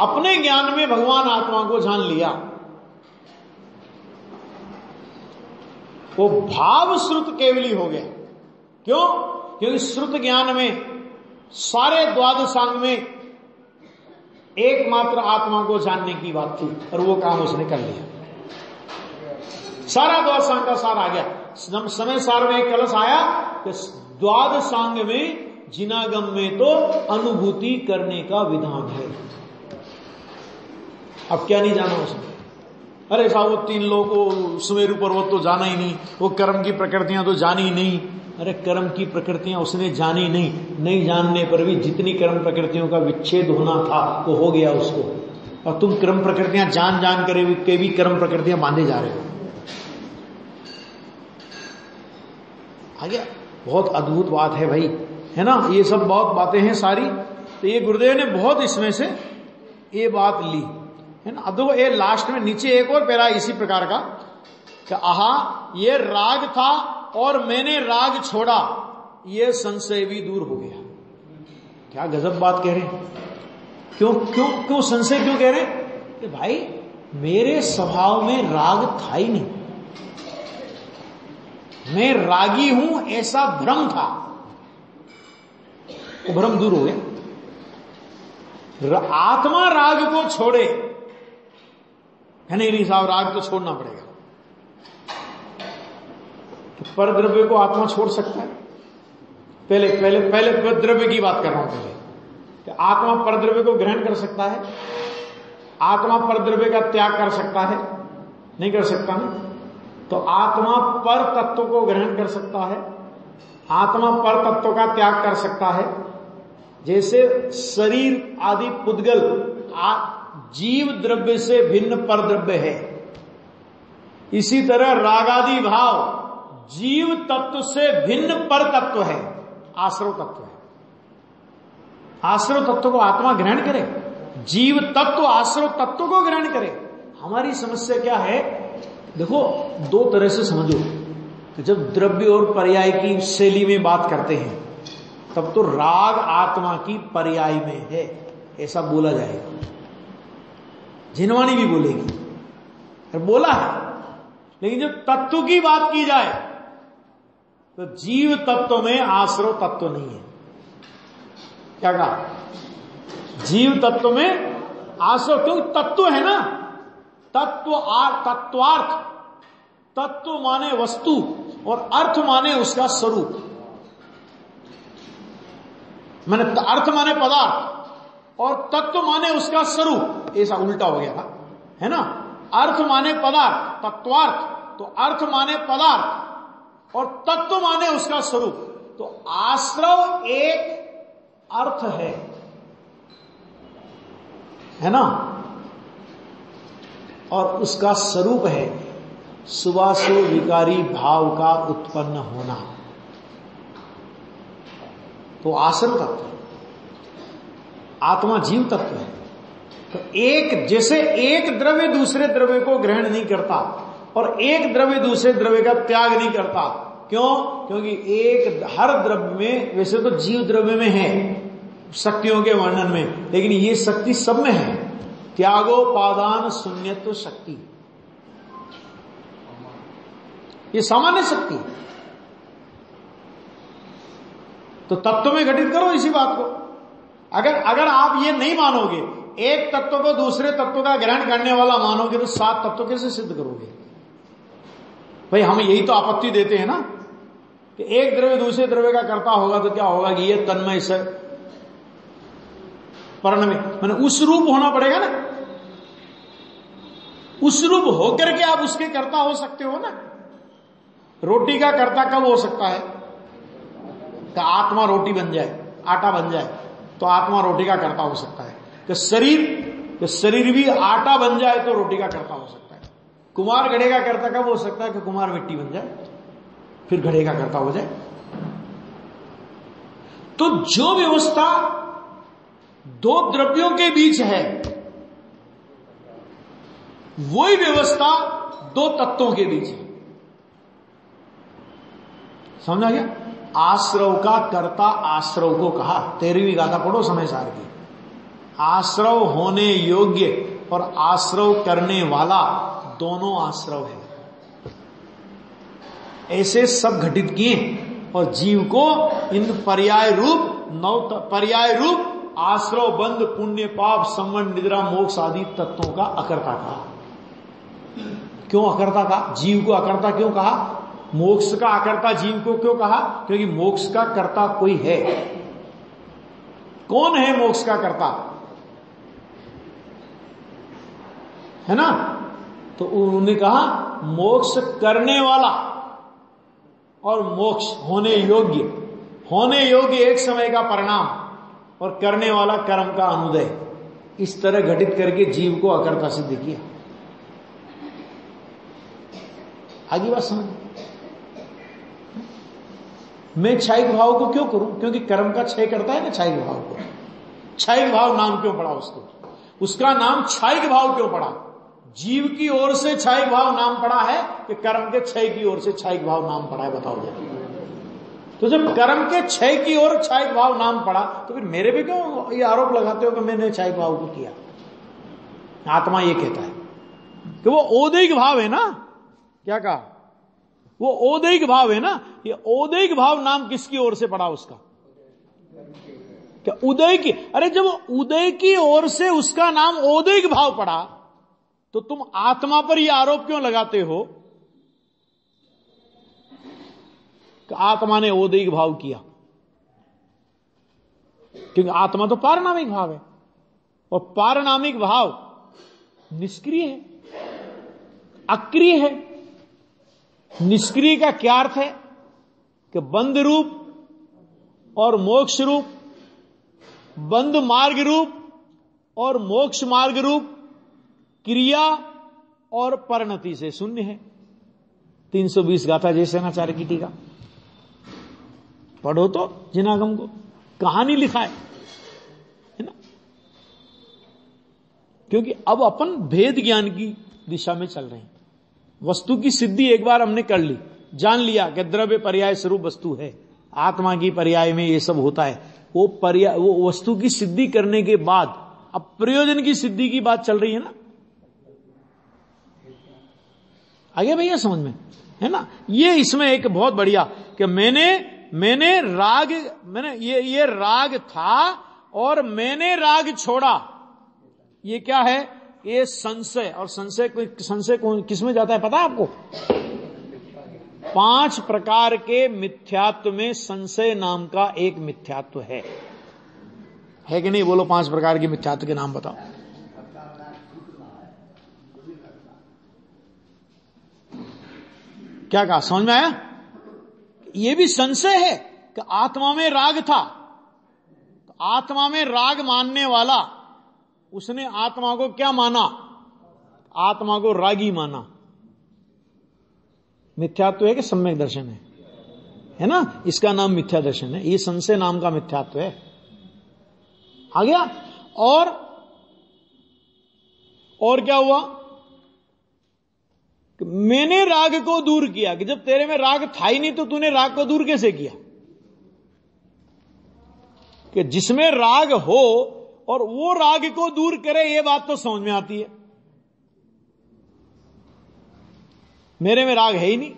अपने ज्ञान में भगवान आत्मा को जान लिया, वो भाव श्रुत केवली हो गया। क्यों? क्योंकि श्रुत ज्ञान में सारे द्वादशांग में एकमात्र आत्मा को जानने की बात थी और वो काम उसने कर लिया। सारा द्वादशांग का सार आ गया। समय सार में एक कलश आया कि द्वादशांग में जिनागम में तो अनुभूति करने का विधान है। अब क्या नहीं जाना उसने? अरे साहब वो 3 लोग को सुमेरु पर्वत तो जाना ही नहीं, वो कर्म की प्रकृतियां तो जानी ही नहीं। अरे कर्म की प्रकृतियां उसने जानी नहीं जानने पर भी जितनी कर्म प्रकृतियों का विच्छेद होना था वो हो गया उसको, और तुम कर्म प्रकृतियां जान के भी कर्म प्रकृतियां बांधे जा रहे हो। आ गया? बहुत अद्भुत बात है भाई, है ना। ये सब बहुत बातें हैं सारी, तो ये गुरुदेव ने बहुत इसमें से ये बात ली है ना। अब देखो ये लास्ट में नीचे एक और पैरा इसी प्रकार का कि आहा ये राग था और मैंने राग छोड़ा, ये संशय भी दूर हो गया। क्या गजब बात कह रहे हैं। क्यों क्यों क्यों संशय क्यों कह रहे हैं कि भाई मेरे स्वभाव में राग था ही नहीं, मैं रागी हूं ऐसा भ्रम था, भ्रम दूर हो गया। आत्मा राग को छोड़े है नहीं, साहब राग तो छोड़ना पड़ेगा। तो पर द्रव्य को आत्मा छोड़ सकता है? पहले पहले पहले पर द्रव्य की बात कर रहा हूं। पहले कि आत्मा पर द्रव्य को ग्रहण कर सकता है, आत्मा पर द्रव्य का त्याग कर सकता है? नहीं कर सकता ना। तो आत्मा पर तत्व को ग्रहण कर सकता है, आत्मा पर तत्व का त्याग कर सकता है। जैसे शरीर आदि पुद्गल जीव द्रव्य से भिन्न पर द्रव्य है, इसी तरह रागादि भाव जीव तत्व से भिन्न पर तत्व है, आश्रव तत्व है। आश्रव तत्व को आत्मा ग्रहण करे, जीव तत्व आश्रव तत्व को ग्रहण करे। हमारी समस्या क्या है? देखो 2 तरह से समझो। तो जब द्रव्य और पर्याय की शैली में बात करते हैं तब तो राग आत्मा की पर्याय में है ऐसा बोला जाएगा, जिनवाणी भी बोलेगी और बोला है। लेकिन जब तत्व की बात की जाए तो जीव तत्व में आश्रव तत्व नहीं है। क्या कहा? जीव तत्व में आश्रव, क्योंकि तत्व है ना, तत्व तत्वार्थ, तत्व माने वस्तु और अर्थ माने उसका स्वरूप, माने अर्थ माने पदार्थ और तत्व माने उसका स्वरूप, ऐसा उल्टा हो गया था है ना। अर्थ माने पदार्थ, तत्वार्थ, तो अर्थ माने पदार्थ और तत्व माने उसका स्वरूप। तो आश्रव एक अर्थ है ना, और उसका स्वरूप है सुवासु विकारी भाव का उत्पन्न होना। तो आश्रव तत्व, आत्मा जीव तत्व है। तो एक, जैसे एक द्रव्य दूसरे द्रव्य को ग्रहण नहीं करता और एक द्रव्य दूसरे द्रव्य का त्याग नहीं करता, क्यों? क्योंकि एक हर द्रव्य में, वैसे तो जीव द्रव्य में है शक्तियों के वर्णन में, लेकिन ये शक्ति सब में है, त्यागोपादान शून्यत्व शक्ति। ये सामान्य शक्ति, तो तत्व में घटित करो इसी बात को। अगर आप ये नहीं मानोगे, एक तत्व को दूसरे तत्व का ग्रहण करने वाला मानोगे, तो सात तत्व कैसे सिद्ध करोगे? भाई हम यही तो आपत्ति देते हैं ना कि एक द्रव्य दूसरे द्रव्य का करता होगा तो क्या होगा कि ये तन्मय से पर्ण में, मैंने उस रूप होना पड़ेगा ना, उस रूप होकर के आप उसके कर्ता हो सकते हो ना। रोटी का कर्ता कब हो सकता है? तो आत्मा रोटी बन जाए, आटा बन जाए, तो आत्मा रोटी का कर्ता हो सकता है। तो शरीर भी आटा बन जाए तो रोटी का कर्ता हो सकता है। कुमार घड़े का कर्ता कब हो सकता है कि कुमार मिट्टी बन जाए फिर घड़े का कर्ता हो जाए। तो जो व्यवस्था दो द्रव्यों के बीच है, वही व्यवस्था दो तत्वों के बीच है। समझा गया? आश्रव का कर्ता आश्रव को कहा। 13वीं गाथा पढ़ो समय सार की। आश्रव होने योग्य और आश्रव करने वाला दोनों आश्रव है। ऐसे सब घटित किए और जीव को इन पर्याय रूप, नौ पर्याय रूप आश्रव बंद पुण्य पाप संबंध निद्रा मोक्ष आदि तत्वों का अकर्ता कहा। क्यों अकर्ता कहा? जीव को अकर्ता क्यों कहा? मोक्ष का अकर्ता जीव को क्यों कहा? क्योंकि मोक्ष का कर्ता कोई है। कौन है मोक्ष का कर्ता? है ना? तो उन्होंने कहा मोक्ष करने वाला और मोक्ष होने योग्य। होने योग्य एक समय का परिणाम और करने वाला कर्म का अनुदय। इस तरह घटित करके जीव को अकर्ता सिद्ध किया। आगे बात समझ। मैं क्षयिक भाव को क्यों करूं? क्योंकि कर्म का क्षय करता है ना क्षयिक भाव को। क्षयिक भाव नाम क्यों पड़ा उसको? उसका नाम क्षयिक भाव क्यों पड़ा? जीव की ओर से क्षयिक भाव नाम पड़ा है कि कर्म के क्षय की ओर से क्षयिक भाव नाम पड़ा है? बताओ जरा। तो जब कर्म के क्षय की ओर क्षयिक भाव नाम पड़ा तो फिर मेरे पे क्यों ये आरोप लगाते हो कि मैंने क्षयिक भाव को किया? आत्मा ये कहता है कि वो औदैहिक भाव है ना। क्या कहा? वो औदैहिक भाव है ना। ये औदैहिक भाव नाम किसकी ओर से पड़ा उसका? क्या उदय की? अरे जब उदय की ओर से उसका नाम औदैहिक भाव पड़ा तो तुम आत्मा पर यह आरोप क्यों लगाते हो कि आत्मा ने औदैहिक भाव किया? क्योंकि आत्मा तो पारणामिक भाव है और पारणामिक भाव निष्क्रिय है, अक्रिय है। निष्क्रिय का क्या अर्थ है? कि बंद रूप और मोक्ष रूप, बंद मार्ग रूप और मोक्ष मार्ग रूप, क्रिया और परिणति से शून्य है। 320 गाथा जयसेनाचार्य की टीका पढ़ो तो जिनागम को कहानी लिखा है ना। क्योंकि अब अपन भेद ज्ञान की दिशा में चल रहे हैं। वस्तु की सिद्धि एक बार हमने कर ली, जान लिया कि द्रव्य पर्याय स्वरूप वस्तु है, आत्मा की पर्याय में ये सब होता है। वो पर्याय, वो वस्तु की सिद्धि करने के बाद अब प्रयोजन की सिद्धि की बात चल रही है ना। आगे भैया समझ में है ना। ये इसमें एक बहुत बढ़िया कि मैंने राग था और मैंने राग छोड़ा। ये क्या है? ये संशय। और संशय किसमें जाता है पता है आपको? 5 प्रकार के मिथ्यात्व में संशय नाम का एक मिथ्यात्व है कि नहीं? बोलो 5 प्रकार के मिथ्यात्व के नाम बताओ। क्या कहा, समझ में आया? ये भी संशय है कि आत्मा में राग था, आत्मा में राग मानने वाला उसने आत्मा को क्या माना? आत्मा को रागी माना। मिथ्यात्व है कि सम्यक दर्शन है ना, इसका नाम मिथ्या दर्शन है, ये संशय नाम का मिथ्यात्व है। आ गया? और क्या हुआ? मैंने राग को दूर किया, कि जब तेरे में राग था ही नहीं तो तूने राग को दूर कैसे किया? कि जिसमें राग हो और वो राग को दूर करे, ये बात तो समझ में आती है। मेरे में राग है ही नहीं,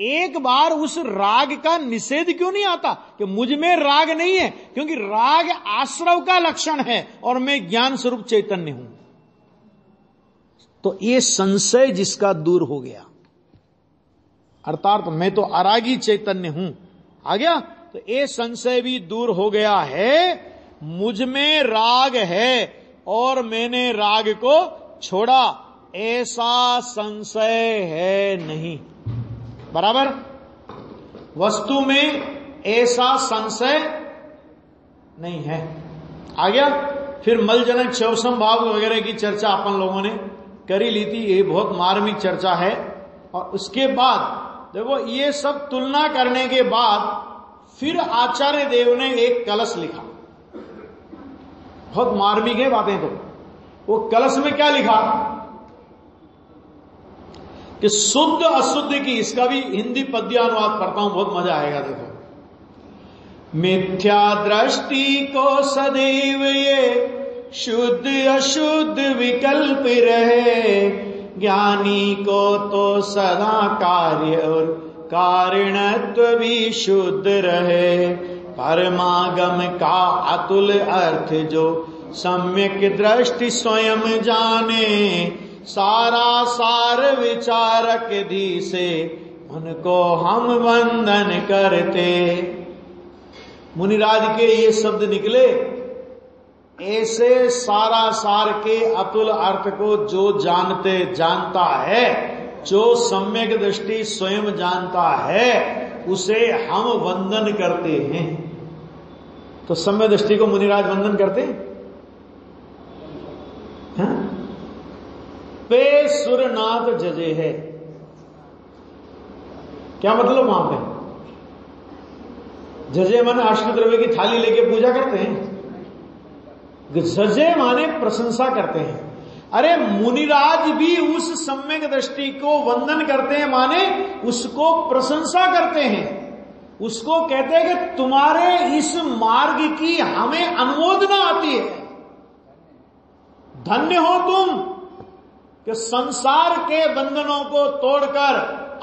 एक बार उस राग का निषेध क्यों नहीं आता कि मुझ में राग नहीं है? क्योंकि राग आश्रव का लक्षण है और मैं ज्ञान स्वरूप चैतन्य हूं। तो ये संशय जिसका दूर हो गया, अर्थात मैं तो अरागी चैतन्य हूं। आ गया? तो ये संशय भी दूर हो गया है, मुझ में राग है और मैंने राग को छोड़ा, ऐसा संशय है नहीं। बराबर? वस्तु में ऐसा संशय नहीं है। आ गया? फिर मलजनक क्षव संभाव वगैरह की चर्चा अपन लोगों ने करी ली थी, ये बहुत मार्मिक चर्चा है। और उसके बाद देखो, ये सब तुलना करने के बाद फिर आचार्य देव ने एक कलश लिखा, बहुत मार्मिक है बातें। तो वो कलश में क्या लिखा कि शुद्ध अशुद्ध की, इसका भी हिंदी पद्य अनुवाद पढ़ता हूं, बहुत मजा आएगा। देखो, मिथ्या दृष्टि को सदैव ये शुद्ध अशुद्ध विकल्प रहे, ज्ञानी को तो सदा कार्य और कारणत्व भी शुद्ध रहे, परमागम का अतुल अर्थ जो सम्यक दृष्टि स्वयं जाने, सारा सार विचारक धी से उनको हम वंदन करते। मुनिराज के ये शब्द निकले, ऐसे सारा सार के अतुल अर्थ को जो जानता है, जो सम्यक दृष्टि स्वयं जानता है, उसे हम वंदन करते हैं। तो सम्यक दृष्टि को मुनिराज वंदन करते हैं। पे सुरनाथ जजे है, क्या मतलब? वहां पे जजे माने अष्ट द्रव्य की थाली लेके पूजा करते हैं, जजे माने प्रशंसा करते हैं। अरे मुनिराज भी उस सम्यक दृष्टि को वंदन करते हैं, माने उसको प्रशंसा करते हैं, उसको कहते हैं कि तुम्हारे इस मार्ग की हमें अनुमोदना आती है, धन्य हो तुम कि संसार के बंधनों को तोड़कर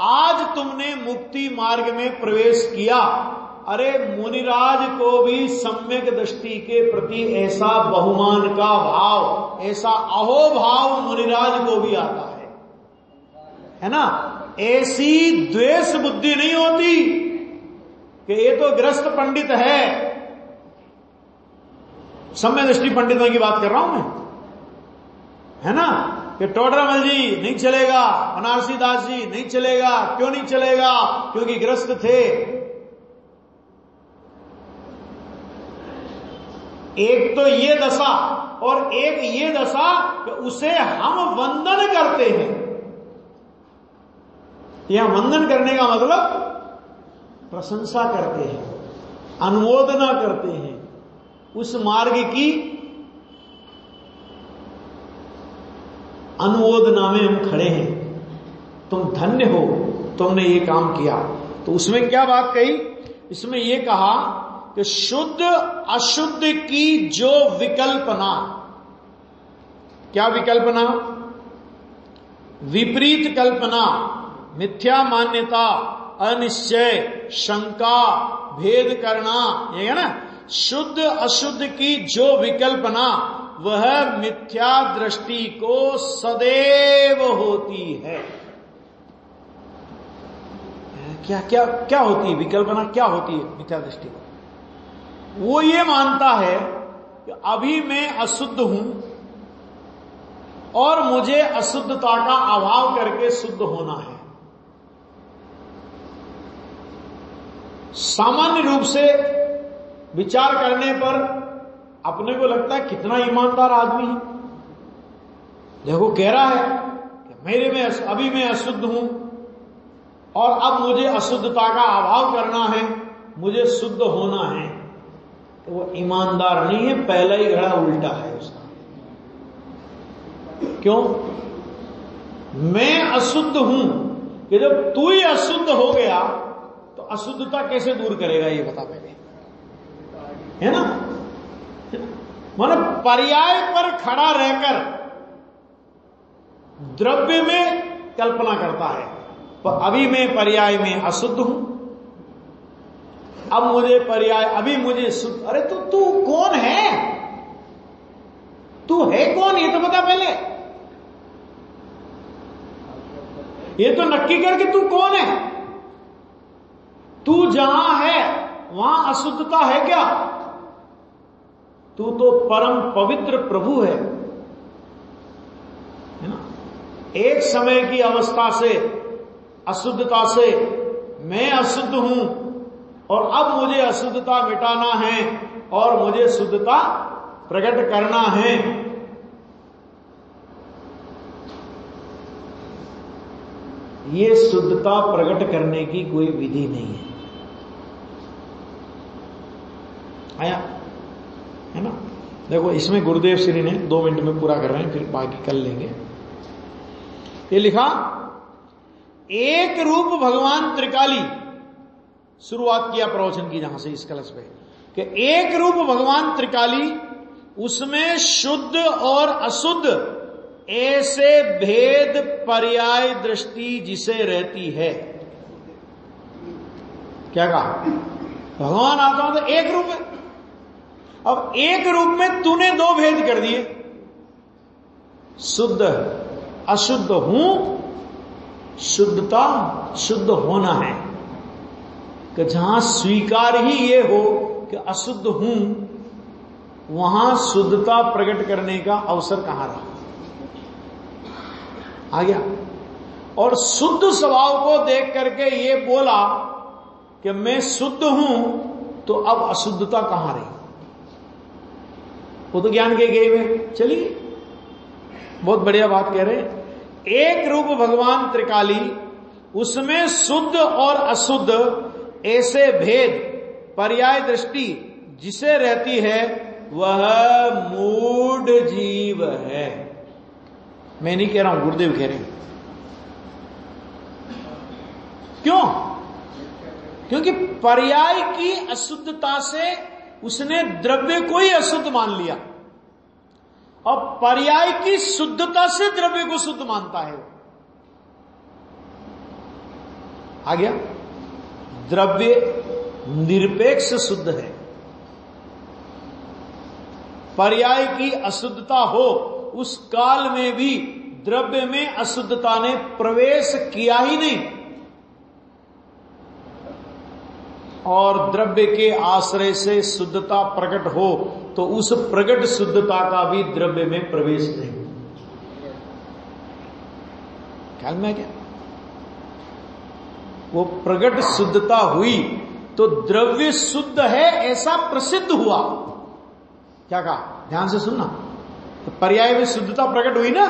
आज तुमने मुक्ति मार्ग में प्रवेश किया। अरे मुनिराज को भी सम्यक दृष्टि के प्रति ऐसा बहुमान का भाव, ऐसा अहोभाव मुनिराज को भी आता है ना। ऐसी द्वेष बुद्धि नहीं होती कि ये तो ग्रस्त पंडित है। सम्यक दृष्टि पंडितों की बात कर रहा हूं मैं, है ना, कि टोडरामल जी नहीं चलेगा, बनारसीदास जी नहीं चलेगा। क्यों नहीं चलेगा? क्योंकि ग्रस्त थे। एक तो ये दशा और एक ये दशा कि उसे हम वंदन करते हैं। यह वंदन करने का मतलब प्रशंसा करते हैं, अनुमोदना करते हैं उस मार्ग की। अनुमोदना में हम खड़े हैं, तुम धन्य हो, तुमने ये काम किया। तो उसमें क्या बात कही? इसमें ये कहा कि शुद्ध अशुद्ध की जो विकल्पना, क्या विकल्पना? विपरीत कल्पना, मिथ्या मान्यता, अनिश्चय, शंका, भेद करना, ये है ना। शुद्ध अशुद्ध की जो विकल्पना, वह मिथ्या दृष्टि को सदैव होती है। क्या क्या क्या होती है विकल्पना? क्या होती है मिथ्या दृष्टि को? वो ये मानता है कि अभी मैं अशुद्ध हूं और मुझे अशुद्धता का अभाव करके शुद्ध होना है। सामान्य रूप से विचार करने पर अपने को लगता है कितना ईमानदार आदमी है। देखो कह रहा है कि मेरे में अभी मैं अशुद्ध हूं और अब मुझे अशुद्धता का अभाव करना है, मुझे शुद्ध होना है। तो वो ईमानदार नहीं है, पहला ही घड़ा उल्टा है उसका। क्यों? मैं अशुद्ध हूं कि जब तू ही अशुद्ध हो गया तो अशुद्धता कैसे दूर करेगा ये बता पहले, है ना। माने पर्याय पर खड़ा रहकर द्रव्य में कल्पना करता है, पर अभी मैं पर्याय में अशुद्ध हूं, अब मुझे पर्याय, अभी मुझे शुद्ध। अरे तू कौन है? तू है कौन ये तो बता पहले, ये तो नक्की करके तू कौन है। तू जहां है वहां अशुद्धता है क्या? तू तो परम पवित्र प्रभु है ना। एक समय की अवस्था से, अशुद्धता से मैं अशुद्ध हूं और अब मुझे अशुद्धता मिटाना है और मुझे शुद्धता प्रकट करना है। ये शुद्धता प्रकट करने की कोई विधि नहीं है, आया है ना। देखो इसमें गुरुदेव श्री ने 2 मिनट में पूरा कर रहे हैं, फिर बाकी कर लेंगे। ये लिखा एक रूप भगवान त्रिकाली, शुरुआत किया प्रवचन की जहां से इस कलश पे कि एक रूप भगवान त्रिकाली, उसमें शुद्ध और अशुद्ध ऐसे भेद पर्याय दृष्टि जिसे रहती है। क्या कहा? भगवान आत्मा तो एक रूप है। अब एक रूप में तूने 2 भेद कर दिए, शुद्ध अशुद्ध हूं, शुद्धता शुद्ध होना है। कि जहां स्वीकार ही ये हो कि अशुद्ध हूं, वहां शुद्धता प्रकट करने का अवसर कहां रहा, आ गया। और शुद्ध स्वभाव को देख करके ये बोला कि मैं शुद्ध हूं, तो अब अशुद्धता कहां रही? वो तो ज्ञान के गेम है। चलिए, बहुत बढ़िया बात कह रहे हैं। एक रूप भगवान त्रिकाली, उसमें शुद्ध और अशुद्ध ऐसे भेद पर्याय दृष्टि जिसे रहती है, वह मूढ़ जीव है। मैं नहीं कह रहा हूं, गुरुदेव कह रहे हैं। क्यों? क्योंकि पर्याय की अशुद्धता से उसने द्रव्य को ही अशुद्ध मान लिया और पर्याय की शुद्धता से द्रव्य को शुद्ध मानता है। आ गया? द्रव्य निरपेक्ष शुद्ध है। पर्याय की अशुद्धता हो उस काल में भी द्रव्य में अशुद्धता ने प्रवेश किया ही नहीं, और द्रव्य के आश्रय से शुद्धता प्रकट हो तो उस प्रकट शुद्धता का भी द्रव्य में प्रवेश नहीं। ख्याल में क्या? वो प्रकट शुद्धता हुई तो द्रव्य शुद्ध है ऐसा प्रसिद्ध हुआ। क्या कहा? ध्यान से सुनना। तो पर्याय में शुद्धता प्रकट हुई ना,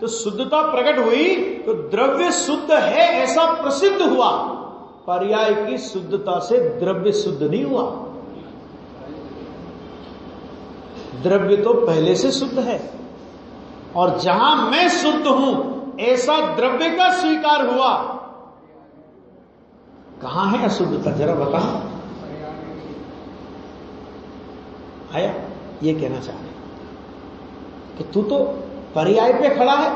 तो शुद्धता प्रकट हुई तो द्रव्य शुद्ध है ऐसा प्रसिद्ध हुआ। पर्याय की शुद्धता से द्रव्य शुद्ध नहीं हुआ, द्रव्य तो पहले से शुद्ध है। और जहां मैं शुद्ध हूं ऐसा द्रव्य का स्वीकार हुआ, कहां है अशुद्धता जरा बता। आया? ये कहना चाह रहे कि तू तो पर्याय पे खड़ा है,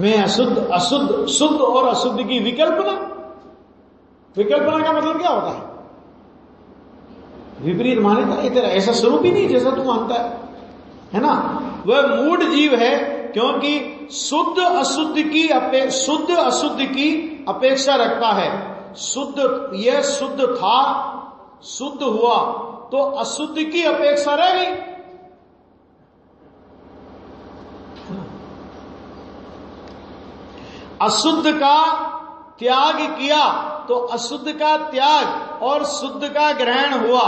मैं अशुद्ध, अशुद्ध, शुद्ध और अशुद्ध की विकल्पना। विकल्पना का मतलब क्या होता है? विपरीत मान्यता। ये तेरा ऐसा स्वरूप ही नहीं जैसा तू मानता है ना। वह मूढ़ जीव है, क्योंकि शुद्ध अशुद्ध की अपेक्षा रखता है। शुद्ध, यह शुद्ध था, शुद्ध हुआ तो अशुद्ध की अपेक्षा रह गई। अशुद्ध का त्याग किया तो अशुद्ध का त्याग और शुद्ध का ग्रहण हुआ।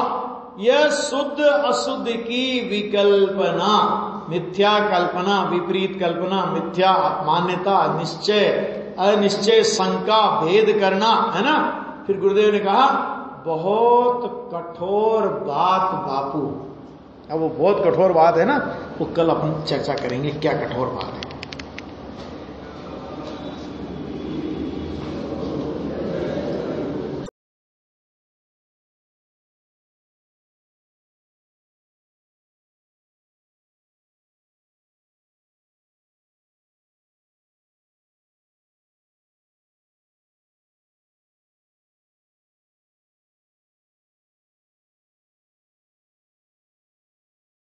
यह शुद्ध अशुद्ध की विकल्पना, मिथ्या कल्पना, विपरीत कल्पना, मिथ्या मान्यता, निश्चय अनिश्चय, शंका, भेद करना, है ना। फिर गुरुदेव ने कहा बहुत कठोर बात बापू। अब वो बहुत कठोर बात है ना, वो कल अपन चर्चा करेंगे क्या कठोर बात है।